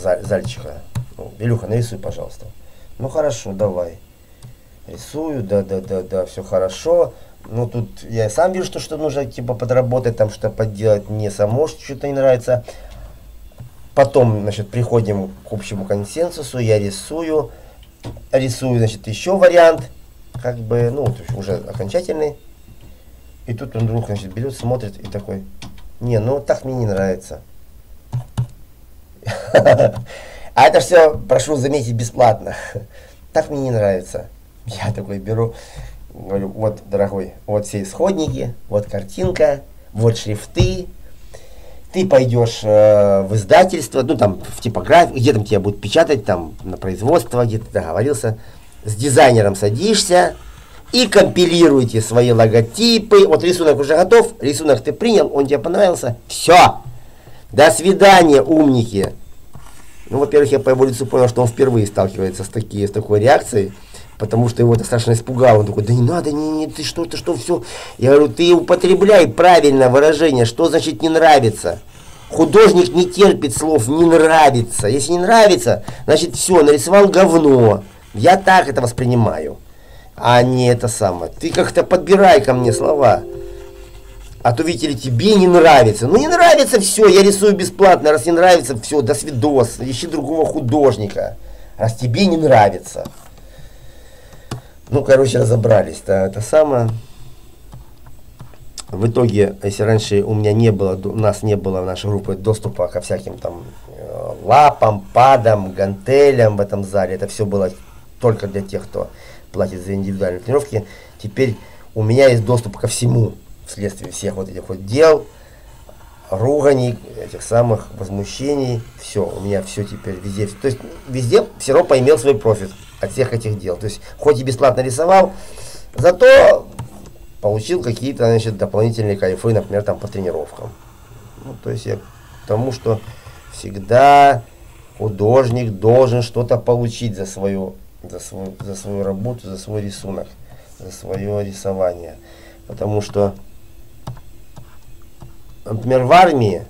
заль, зальчика. Ну, Илюха, нарисуй, пожалуйста. Ну, хорошо, давай. Рисую, да-да-да-да, все хорошо. Ну, тут я сам вижу, что, что нужно, типа, подработать, там, что подделать не само, что что-то не нравится. Потом, значит, приходим к общему консенсусу, я рисую, рисую, значит, еще вариант, как бы, ну, уже окончательный. И тут он вдруг, значит, берет, смотрит и такой, не, ну, так мне не нравится. А это все, прошу заметить, бесплатно. Так мне не нравится. Я такой беру, говорю, вот, дорогой, вот все исходники, вот картинка, вот шрифты. Ты пойдешь э, в издательство, ну там в типографию, где там тебя будут печатать, там на производство, где ты договорился, с дизайнером садишься и компилируете свои логотипы. Вот рисунок уже готов, рисунок ты принял, он тебе понравился, все. До свидания, умники. Ну, во-первых, я по его лицу понял, что он впервые сталкивается с, таки, с такой реакцией, потому что его это страшно испугало. Он такой, да не надо, не, не, ты что, ты что, все. Я говорю, ты употребляй правильное выражение, что значит не нравится. Художник не терпит слов не нравится. Если не нравится, значит все, нарисовал говно. Я так это воспринимаю, а не это самое. Ты как-то подбирай ко мне слова. А то, видите ли, тебе не нравится. Ну не нравится, все, я рисую бесплатно. Раз не нравится, все, до свидос. Ищи другого художника, раз тебе не нравится. Ну, короче, разобрались. Да, это самое. В итоге, если раньше у меня не было, у нас не было в нашей группе доступа ко всяким там лапам, падам, гантелям в этом зале, это все было только для тех, кто платит за индивидуальные тренировки, теперь у меня есть доступ ко всему, вследствие всех вот этих вот дел, руганий, этих самых возмущений, все, у меня все теперь везде, то есть везде все равно поимел свой профит от всех этих дел. То есть, хоть и бесплатно рисовал, зато получил какие-то, значит, дополнительные кайфы, например, там по тренировкам. Ну, то есть, я к тому, что всегда художник должен что-то получить за свою, за свою, за свою работу, за свой рисунок, за свое рисование. Потому что, например, в армии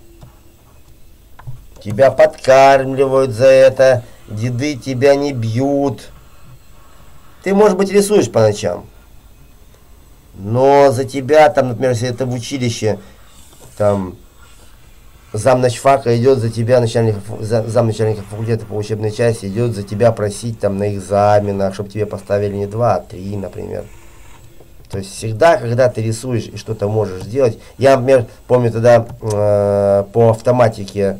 тебя подкармливают за это, деды тебя не бьют. Ты, может быть, рисуешь по ночам, но за тебя, там, например, если это в училище, там, замначфака идет за тебя, начальник, замначальника факультета по учебной части идет за тебя просить, там, на экзаменах, чтобы тебе поставили не два, а три, например. То есть всегда, когда ты рисуешь и что-то можешь сделать. Я, например, помню тогда э, по автоматике,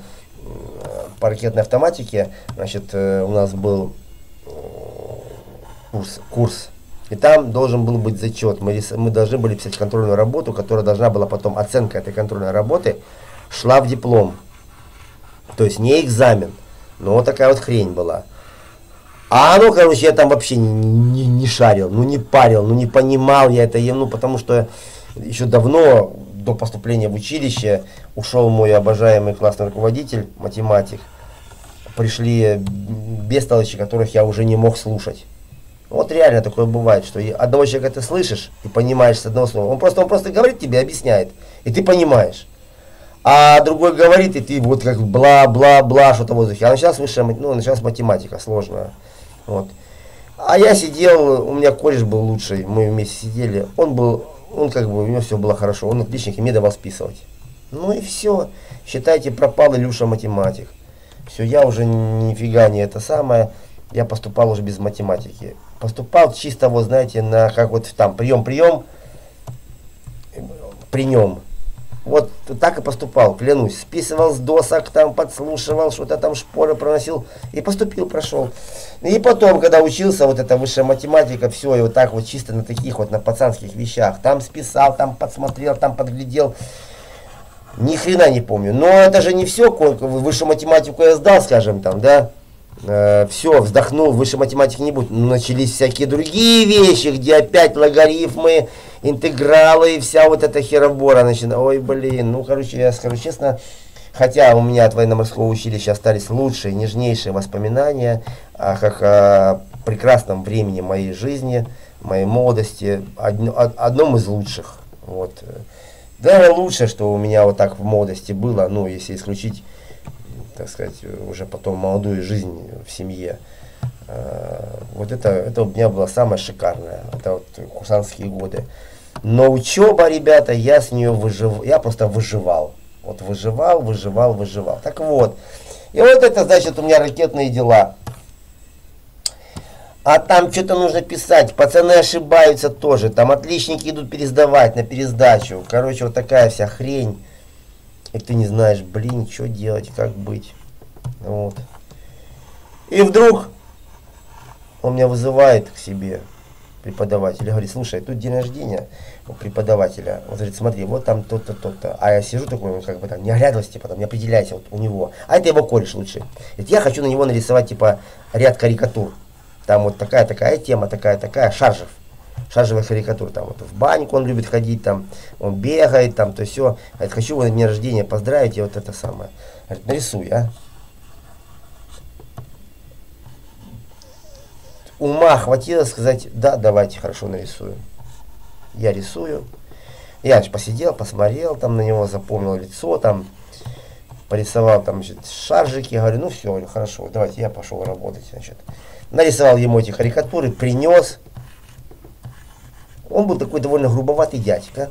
по ракетной автоматике, значит, у нас был курс, курс, и там должен был быть зачет. Мы, мы должны были писать контрольную работу, которая должна была потом, оценка этой контрольной работы шла в диплом. То есть не экзамен, но вот такая вот хрень была. А оно, короче, я там вообще не, не, не шарил, ну не парил, ну не понимал я это, ну потому что еще давно, до поступления в училище, ушел мой обожаемый классный руководитель, математик. Пришли бестолочи, которых я уже не мог слушать. Вот реально такое бывает, что одного человека ты слышишь и понимаешь с одного слова. Он просто, он просто говорит тебе, объясняет, и ты понимаешь. А другой говорит, и ты вот как бла-бла-бла, что-то в воздухе. А началась высшая, ну, началась математика сложная. Вот. А я сидел, у меня кореш был лучший, мы вместе сидели. Он был, он как бы, у него все было хорошо, он отличник, и мне давал списывать. Ну и все, считайте, пропал Илюша математик. Все, я уже нифига не это самое, я поступал уже без математики. Поступал чисто, вот знаете, на как вот там, прием-прием, при нем. Вот так и поступал, клянусь. Списывал с досок, там подслушивал, что-то там шпоры проносил. И поступил, прошел. И потом, когда учился, вот эта высшая математика, все, и вот так вот чисто на таких вот, на пацанских вещах. Там списал, там подсмотрел, там подглядел. Ни хрена не помню. Но это же не все, высшую математику я сдал, скажем там, да. Э, все, вздохнул, высшей математики не будет. Начались всякие другие вещи, где опять логарифмы, интегралы и вся вот эта херобора начинает. Ой, блин, ну, короче, я скажу честно, хотя у меня от военно-морского училища остались лучшие, нежнейшие воспоминания о, как, о прекрасном времени моей жизни, моей молодости, одно, одном из лучших. Вот. Да, лучшее, что у меня вот так в молодости было, ну, если исключить, так сказать, уже потом молодую жизнь в семье. Вот это, это у меня было самое шикарное, это вот курсантские годы. Но учеба, ребята, я с нее выживал, я просто выживал. Вот выживал, выживал, выживал. Так вот, и вот это значит у меня ракетные дела. А там что-то нужно писать, пацаны ошибаются тоже, там отличники идут пересдавать на пересдачу. Короче, вот такая вся хрень. И ты не знаешь, блин, что делать, как быть. Вот. И вдруг... Он меня вызывает к себе, преподаватель, и говорит, слушай, тут день рождения у преподавателя. Он говорит, смотри, вот там то-то, то-то. А я сижу такой, ну, как бы там, не оглядывайся, типа, там, не определяйся вот у него. А это его кореш лучше. Говорит, я хочу на него нарисовать, типа, ряд карикатур. Там вот такая-такая тема, такая-такая, шаржев. Шаржевая карикатура. Там вот в баньку он любит ходить, там, он бегает, там, то все. Говорит, хочу его на день рождения поздравить, и вот это самое. Говорит, нарисуй, а. Ума хватило сказать, да, давайте, хорошо, нарисую. Я рисую. Я посидел, посмотрел, там на него запомнил лицо, там порисовал там, значит, шаржики. Я говорю, ну все, говорю, хорошо, давайте, я пошел работать, значит. Нарисовал ему эти карикатуры, принес. Он был такой довольно грубоватый дядька.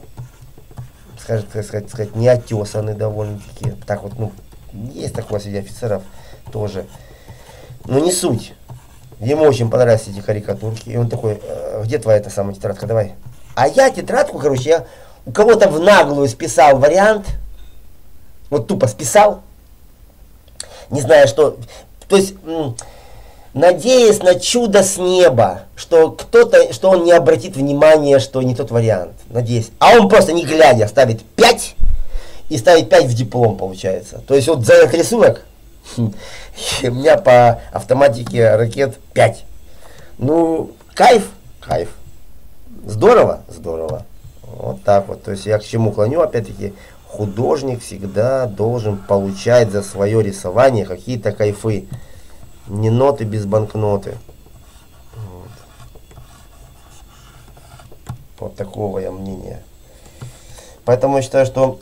Скажет, так сказать, сказать, неотесанный довольно-таки. Так вот, ну, есть такое среди офицеров тоже. Но не суть. Ему очень понравились эти карикатурки. И он такой, где твоя эта самая тетрадка, давай. А я тетрадку, короче, я у кого-то в наглую списал вариант. Вот тупо списал. Не знаю, что... То есть, надеясь на чудо с неба, что кто-то, что он не обратит внимания, что не тот вариант. Надеюсь. А он просто не глядя ставит пять. И ставит пять в диплом, получается. То есть, вот за этот рисунок... У меня по автоматике ракет пять. Ну, кайф, кайф. Здорово, здорово. Вот так вот. То есть я к чему клоню, опять-таки, художник всегда должен получать за свое рисование какие-то кайфы. Не ноты без банкноты. Вот, вот такого я мнения. Поэтому я считаю, что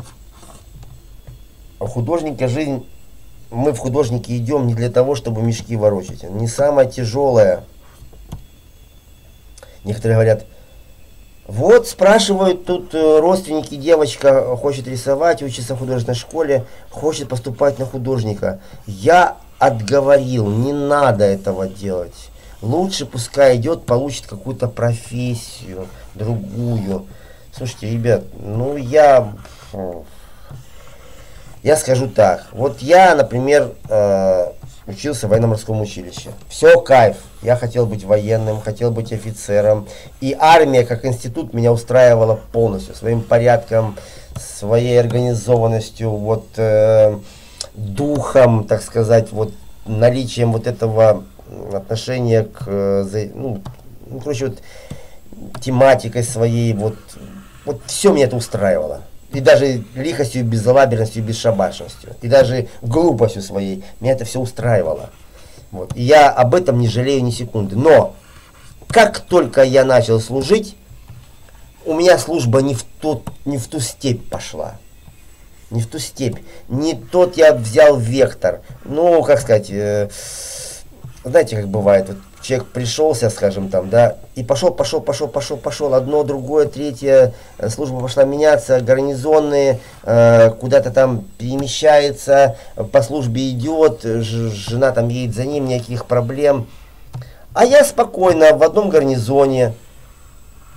у художника жизнь... Мы в художники идем не для того, чтобы мешки ворочать. Не самое тяжелое. Некоторые говорят, вот спрашивают тут родственники, девочка хочет рисовать, учится в художественной школе, хочет поступать на художника. Я отговорил, не надо этого делать. Лучше пускай идет, получит какую-то профессию, другую. Слушайте, ребят, ну я... Я скажу так, вот я, например, э, учился в военно-морском училище. Все кайф, я хотел быть военным, хотел быть офицером. И армия как институт меня устраивала полностью, своим порядком, своей организованностью, вот э, духом, так сказать, вот наличием вот этого отношения к, ну, ну короче, вот тематикой своей, вот, вот все меня это устраивало. И даже лихостью, беззалаберностью, бесшабашностью. И даже глупостью своей. Меня это все устраивало. Вот. И я об этом не жалею ни секунды. Но, как только я начал служить, у меня служба не в ту, не в ту степь пошла. не в ту степь, не тот я взял вектор. Ну, как сказать, э, знаете, как бывает, вот человек пришелся, скажем там, да, и пошел, пошел, пошел, пошел, пошел, одно, другое, третье, служба пошла меняться, гарнизонные, э, куда-то там перемещается, по службе идет, ж, жена там едет за ним, никаких проблем. А я спокойно в одном гарнизоне,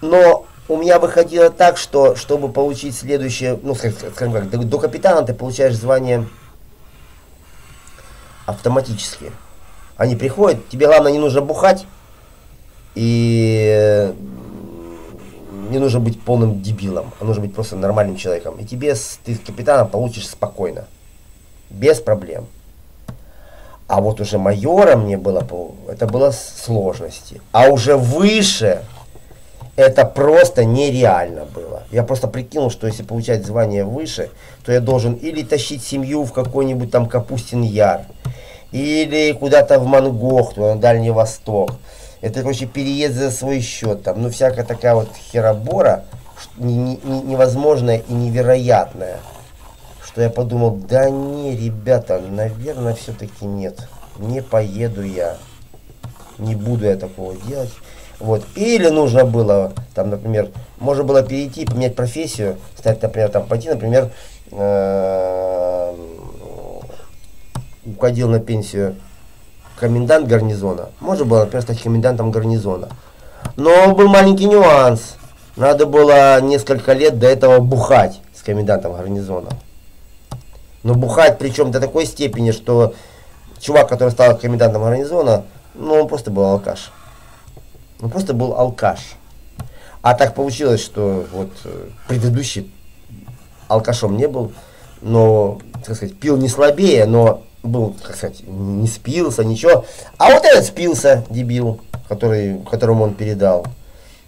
но у меня выходило так, что, чтобы получить следующее, ну, скажем как, до, до капитана ты получаешь звание автоматически. Они приходят, тебе главное не нужно бухать и не нужно быть полным дебилом, а нужно быть просто нормальным человеком. И тебе ты с капитаном получишь спокойно, без проблем. А вот уже майора мне было, это было сложности. А уже выше это просто нереально было. Я просто прикинул, что если получать звание выше, то я должен или тащить семью в какой-нибудь там Капустин Яр, или куда-то в Монгохту, на Дальний Восток. Это, короче, переезд за свой счет там. Ну, всякая такая вот херобора невозможная и невероятная. Что я подумал, да не, ребята, наверное, все-таки нет. Не поеду я. Не буду я такого делать. Вот. Или нужно было, там, например, можно было перейти, поменять профессию, стать, например, там, пойти, например, уходил на пенсию комендант гарнизона. Можно было, например, стать комендантом гарнизона. Но был маленький нюанс. Надо было несколько лет до этого бухать с комендантом гарнизона. Но бухать причем до такой степени, что чувак, который стал комендантом гарнизона, ну он просто был алкаш. Он просто был алкаш. А так получилось, что вот предыдущий алкашом не был, но, так сказать, пил не слабее, но был, так сказать, не спился, ничего. А вот этот спился, дебил, который, которому он передал.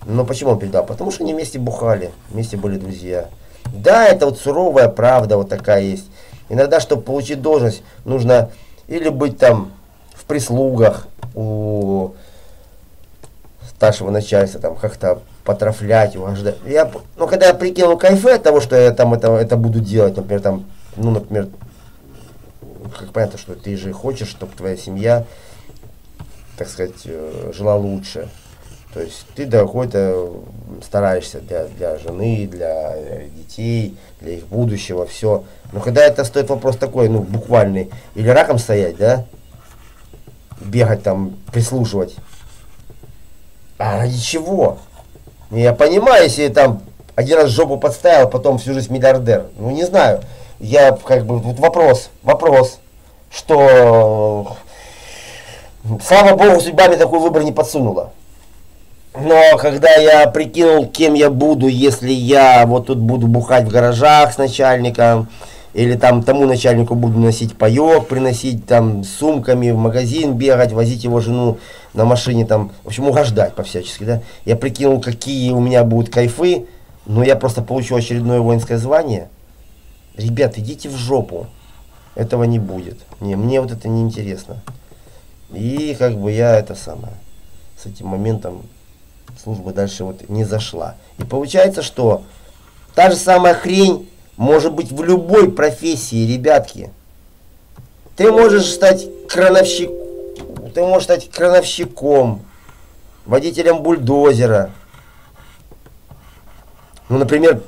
Но почему он передал? Потому что они вместе бухали, вместе были друзья. Да, это вот суровая правда вот такая есть. Иногда, чтобы получить должность, нужно или быть там в прислугах у старшего начальства, там как-то потрафлять, угождать. Я, ну, когда я прикинул кайфе от того, что я там это, это буду делать, например, там, ну, например, как понятно, что ты же хочешь, чтобы твоя семья, так сказать, жила лучше. То есть ты до какой-то стараешься для, для жены, для детей, для их будущего, все. Но когда это стоит вопрос такой, ну, буквальный, или раком стоять, да, бегать там, прислушивать. А ради чего? Я понимаю, если там один раз жопу подставил, потом всю жизнь миллиардер. Ну, не знаю. Я как бы, вот вопрос, вопрос, что, слава богу, судьба мне такой выбор не подсунула. Но когда я прикинул, кем я буду, если я вот тут буду бухать в гаражах с начальником, или там тому начальнику буду носить паёк, приносить там сумками в магазин бегать, возить его жену на машине там, в общем, угождать по-всячески, да. Я прикинул, какие у меня будут кайфы, но я просто получу очередное воинское звание. Ребят, идите в жопу, этого не будет. Не, мне вот это не интересно. И как бы я это самое, с этим моментом служба дальше вот не зашла. И получается, что та же самая хрень может быть в любой профессии, ребятки. Ты можешь стать крановщик, ты можешь стать крановщиком, водителем бульдозера. Ну, например,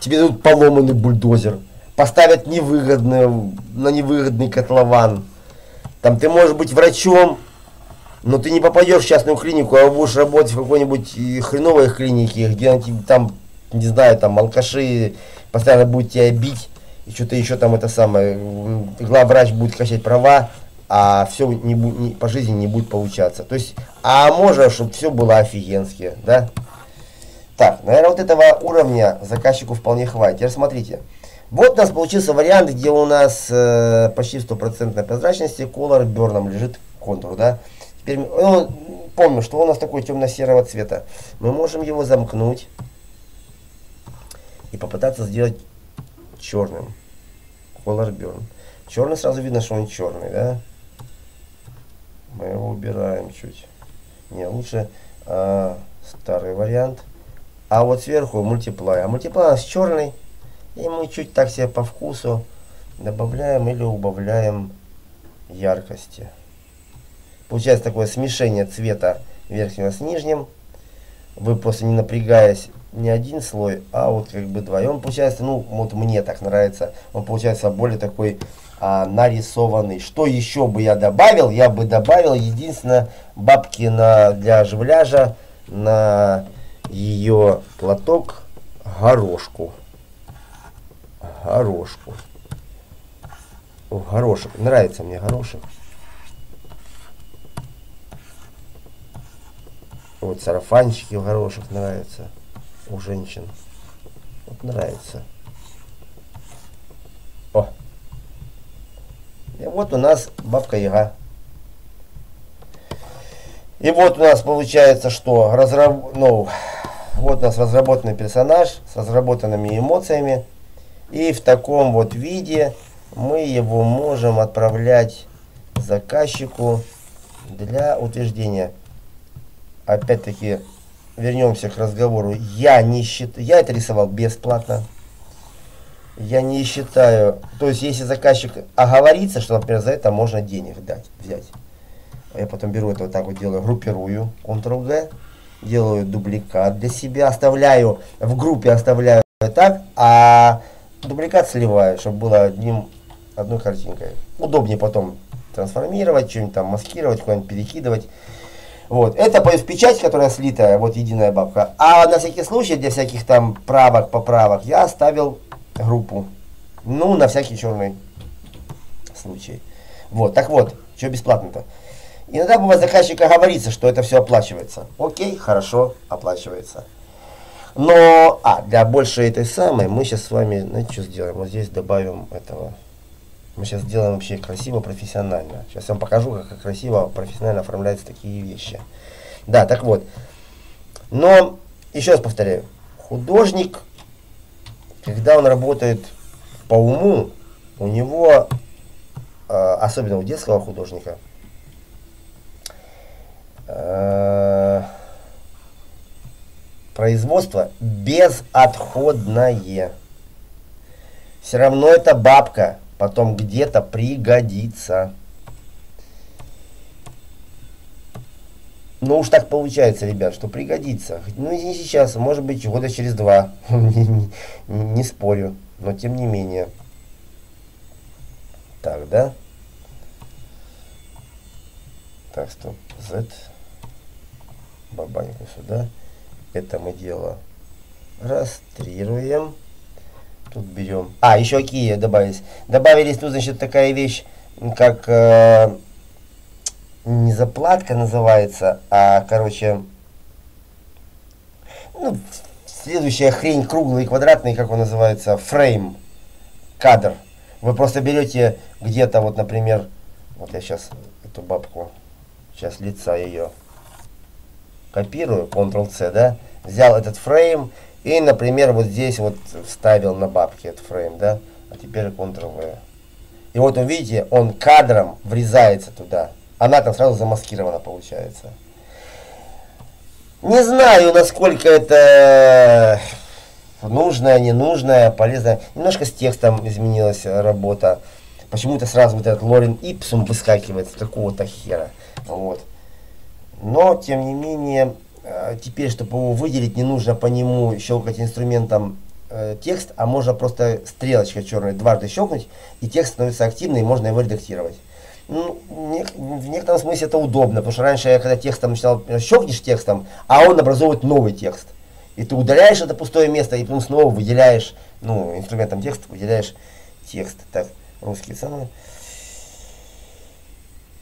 тебе дадут поломанный бульдозер, поставят невыгодный, на невыгодный котлован. Там ты можешь быть врачом, но ты не попадешь в частную клинику, а будешь работать в какой-нибудь хреновой клинике, где там, не знаю, там алкаши постоянно будут тебя бить, и что-то еще там это самое, главврач будет качать права, а все не, не, по жизни не будет получаться. То есть, а можно, чтобы все было офигенски, да? Так, наверное, вот этого уровня заказчику вполне хватит. Теперь смотрите. Вот у нас получился вариант, где у нас э, почти стопроцентной прозрачности, color burn лежит контур, да. Теперь, ну, помню, что у нас такой темно-серого цвета. Мы можем его замкнуть и попытаться сделать черным. Color burn. Черный сразу видно, что он черный, да. Мы его убираем чуть. Не, лучше э, старый вариант. А вот сверху мультиплай. А мультиплай у нас черный. И мы чуть так себе по вкусу добавляем или убавляем яркости. Получается такое смешение цвета верхнего с нижним. Вы просто не напрягаясь не один слой, а вот как бы два. И он получается, ну вот мне так нравится, он получается более такой а, нарисованный. Что еще бы я добавил? Я бы добавил единственно бабки на, для живляжа на ее платок горошку. Горошку. О, горошек. Нравится мне горошек. Вот сарафанчики в горошек нравятся у женщин. Вот нравится. О! И вот у нас бабка Яга. И вот у нас получается, что разраб... ну, вот у нас разработанный персонаж с разработанными эмоциями. И в таком вот виде мы его можем отправлять заказчику для утверждения. Опять-таки, вернемся к разговору. Я не считаю, я это рисовал бесплатно. Я не считаю, то есть если заказчик оговорится, что, например, за это можно денег дать, взять. Я потом беру это вот так вот делаю, группирую, контрол джи, делаю дубликат для себя, оставляю, в группе оставляю так, а дубликат сливаю, чтобы было одним, одной картинкой. Удобнее потом трансформировать, что-нибудь там маскировать, куда-нибудь перекидывать. Вот, это печать, которая слитая, вот единая бабка. А на всякий случай, для всяких там правок, поправок, я оставил группу. Ну, на всякий черный случай. Вот, так вот, что бесплатно-то? Иногда бывает заказчика говорится, что это все оплачивается. Окей, хорошо, оплачивается. Но, а, для большей этой самой, мы сейчас с вами, знаете, что сделаем? Вот здесь добавим этого. Мы сейчас сделаем вообще красиво, профессионально. Сейчас я вам покажу, как красиво, профессионально оформляются такие вещи. Да, так вот. Но, еще раз повторяю, художник, когда он работает по уму, у него, особенно у детского художника, производство безотходное. Все равно это бабка. Потом где-то пригодится. Ну уж так получается, ребят, что пригодится. Ну и не сейчас, может быть, года через два. не, не, не спорю, но тем не менее. Так, да? Так, стоп, Z. Бабаньку сюда. Это мы дело растрируем. Тут берем. А, еще какие добавились. Добавились тут, значит, такая вещь, как э, не заплатка называется, а, короче, ну, следующая хрень, круглый и квадратный, как он называется, фрейм, кадр. Вы просто берете где-то, вот, например, вот я сейчас эту бабку, сейчас лица ее копирую, контрол си, да, взял этот фрейм, и, например, вот здесь вот вставил на бабки этот фрейм, да, а теперь контрол ви. И вот, увидите, он кадром врезается туда. Она там сразу замаскирована получается. Не знаю, насколько это нужное, ненужное, полезное. Немножко с текстом изменилась работа. Почему-то сразу вот этот Лорен Ипсум выскакивает с какого-то хера. Вот. Но, тем не менее... Теперь, чтобы его выделить, не нужно по нему щелкать инструментом э, текст, а можно просто стрелочкой черной дважды щелкнуть, и текст становится активным, и можно его редактировать. Ну, не, в некотором смысле это удобно, потому что раньше я когда текстом начинал, щелкнешь текстом, а он образовывает новый текст. И ты удаляешь это пустое место, и потом снова выделяешь, ну, инструментом текст, выделяешь текст. Так, русские самые.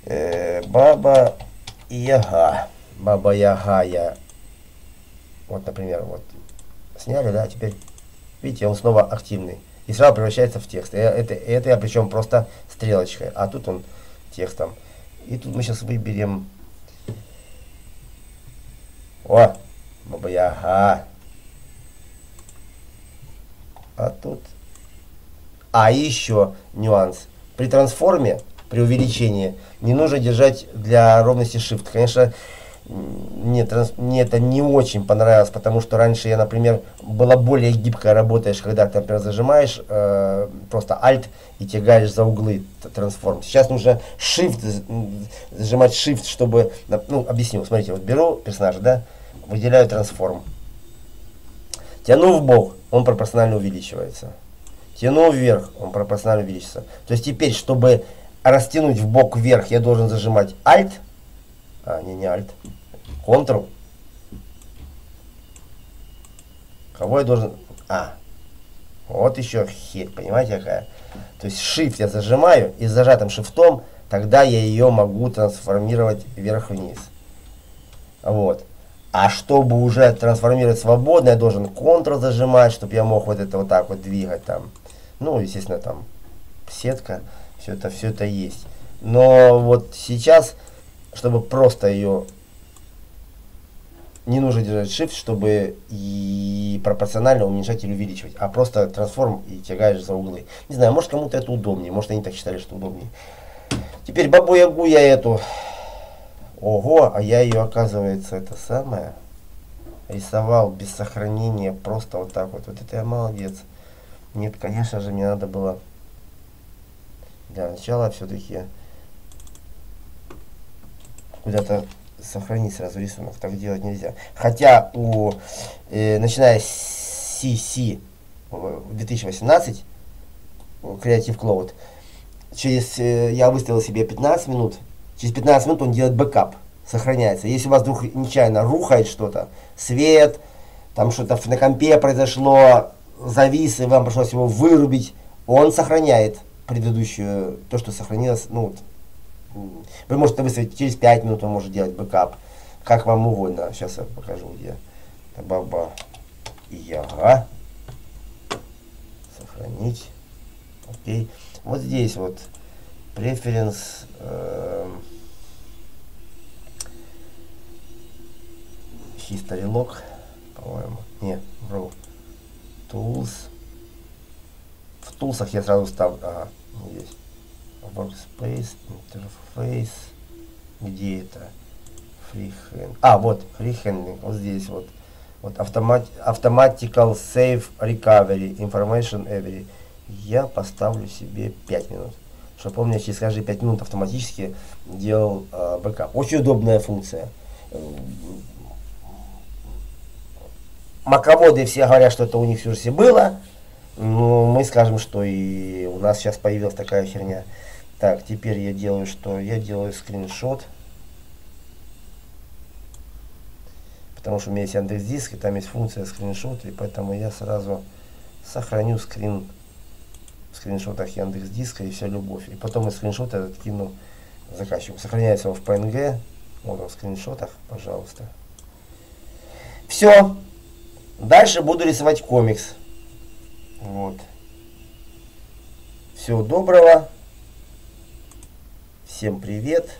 Э, баба Яга. Баба Яга, я вот, например, вот сняли, да, теперь видите, он снова активный и сразу превращается в текст. Это, это я причем просто стрелочкой, а тут он текстом. И тут мы сейчас выберем, о, Баба Яга, а тут, а еще нюанс при трансформе, при увеличении не нужно держать для ровности shift, конечно. мне, мне это не очень понравилось, потому что раньше я, например, была более гибкая, работаешь, когда ты, например, зажимаешь э, просто Alt и тягаешь за углы трансформ. Сейчас нужно Shift, зажимать Shift, чтобы, ну, объясню, смотрите, вот беру персонажа, да, выделяю трансформ, тяну в бок, он пропорционально увеличивается, тяну вверх, он пропорционально увеличивается. То есть теперь, чтобы растянуть в бок вверх, я должен зажимать Alt, а не не Alt, Ctrl. Кого я должен? А, вот еще херь, понимаете какая? То есть Shift я зажимаю, и с зажатым шифтом тогда я ее могу трансформировать вверх-вниз. Вот. А чтобы уже трансформировать свободно, я должен Ctrl зажимать, чтобы я мог вот это вот так вот двигать там. Ну, естественно, там сетка, все это, все это есть. Но вот сейчас, чтобы просто ее... Не нужно держать Shift, чтобы и пропорционально уменьшать или увеличивать, а просто трансформ и тягаешь за углы. Не знаю, может кому-то это удобнее, может они так считали, что удобнее. Теперь бабу-ягу я эту... Ого, а я ее, оказывается, это самое, рисовал без сохранения, просто вот так вот. Вот это я молодец. Нет, конечно же, мне надо было для начала все-таки куда-то... сохранить сразу рисунок, так делать нельзя. Хотя у э, начиная с си си две тысячи восемнадцать Creative Cloud, через э, я выставил себе пятнадцать минут, через пятнадцать минут он делает бэкап, сохраняется. Если у вас вдруг нечаянно рухает что-то, свет, там что-то на компе произошло, завис, и вам пришлось его вырубить, он сохраняет предыдущую, то, что сохранилось. Ну, вы можете выставить через пять минут, он может делать бэкап, как вам угодно. Сейчас я покажу, где баба яга. Сохранить. Окей. Вот здесь вот преференс. Э, history log, по-моему. Не, bro. Tools. В тулсах я сразу ставлю. Ага, здесь. Workspace, интерфейс, где это? Freehand. А, вот, freehanding, вот здесь вот. Вот автомат, Automatical Save Recovery, Information Every. Я поставлю себе пять минут, чтобы он мне через каждые пять минут автоматически делал э, бэкап. Очень удобная функция. Маководы все говорят, что это у них в Сюрсе было. Но мы скажем, что и у нас сейчас появилась такая херня. Так, теперь я делаю что? Я делаю скриншот. Потому что у меня есть Яндекс.Диск, и там есть функция скриншот, и поэтому я сразу сохраню скрин в скриншотах Яндекс.Диска, и вся любовь. И потом из скриншота этот кину заказчику. Сохраняется его в пэ эн гэ. Вот он в скриншотах, пожалуйста. Все. Дальше буду рисовать комикс. Вот. Всего доброго. Всем привет!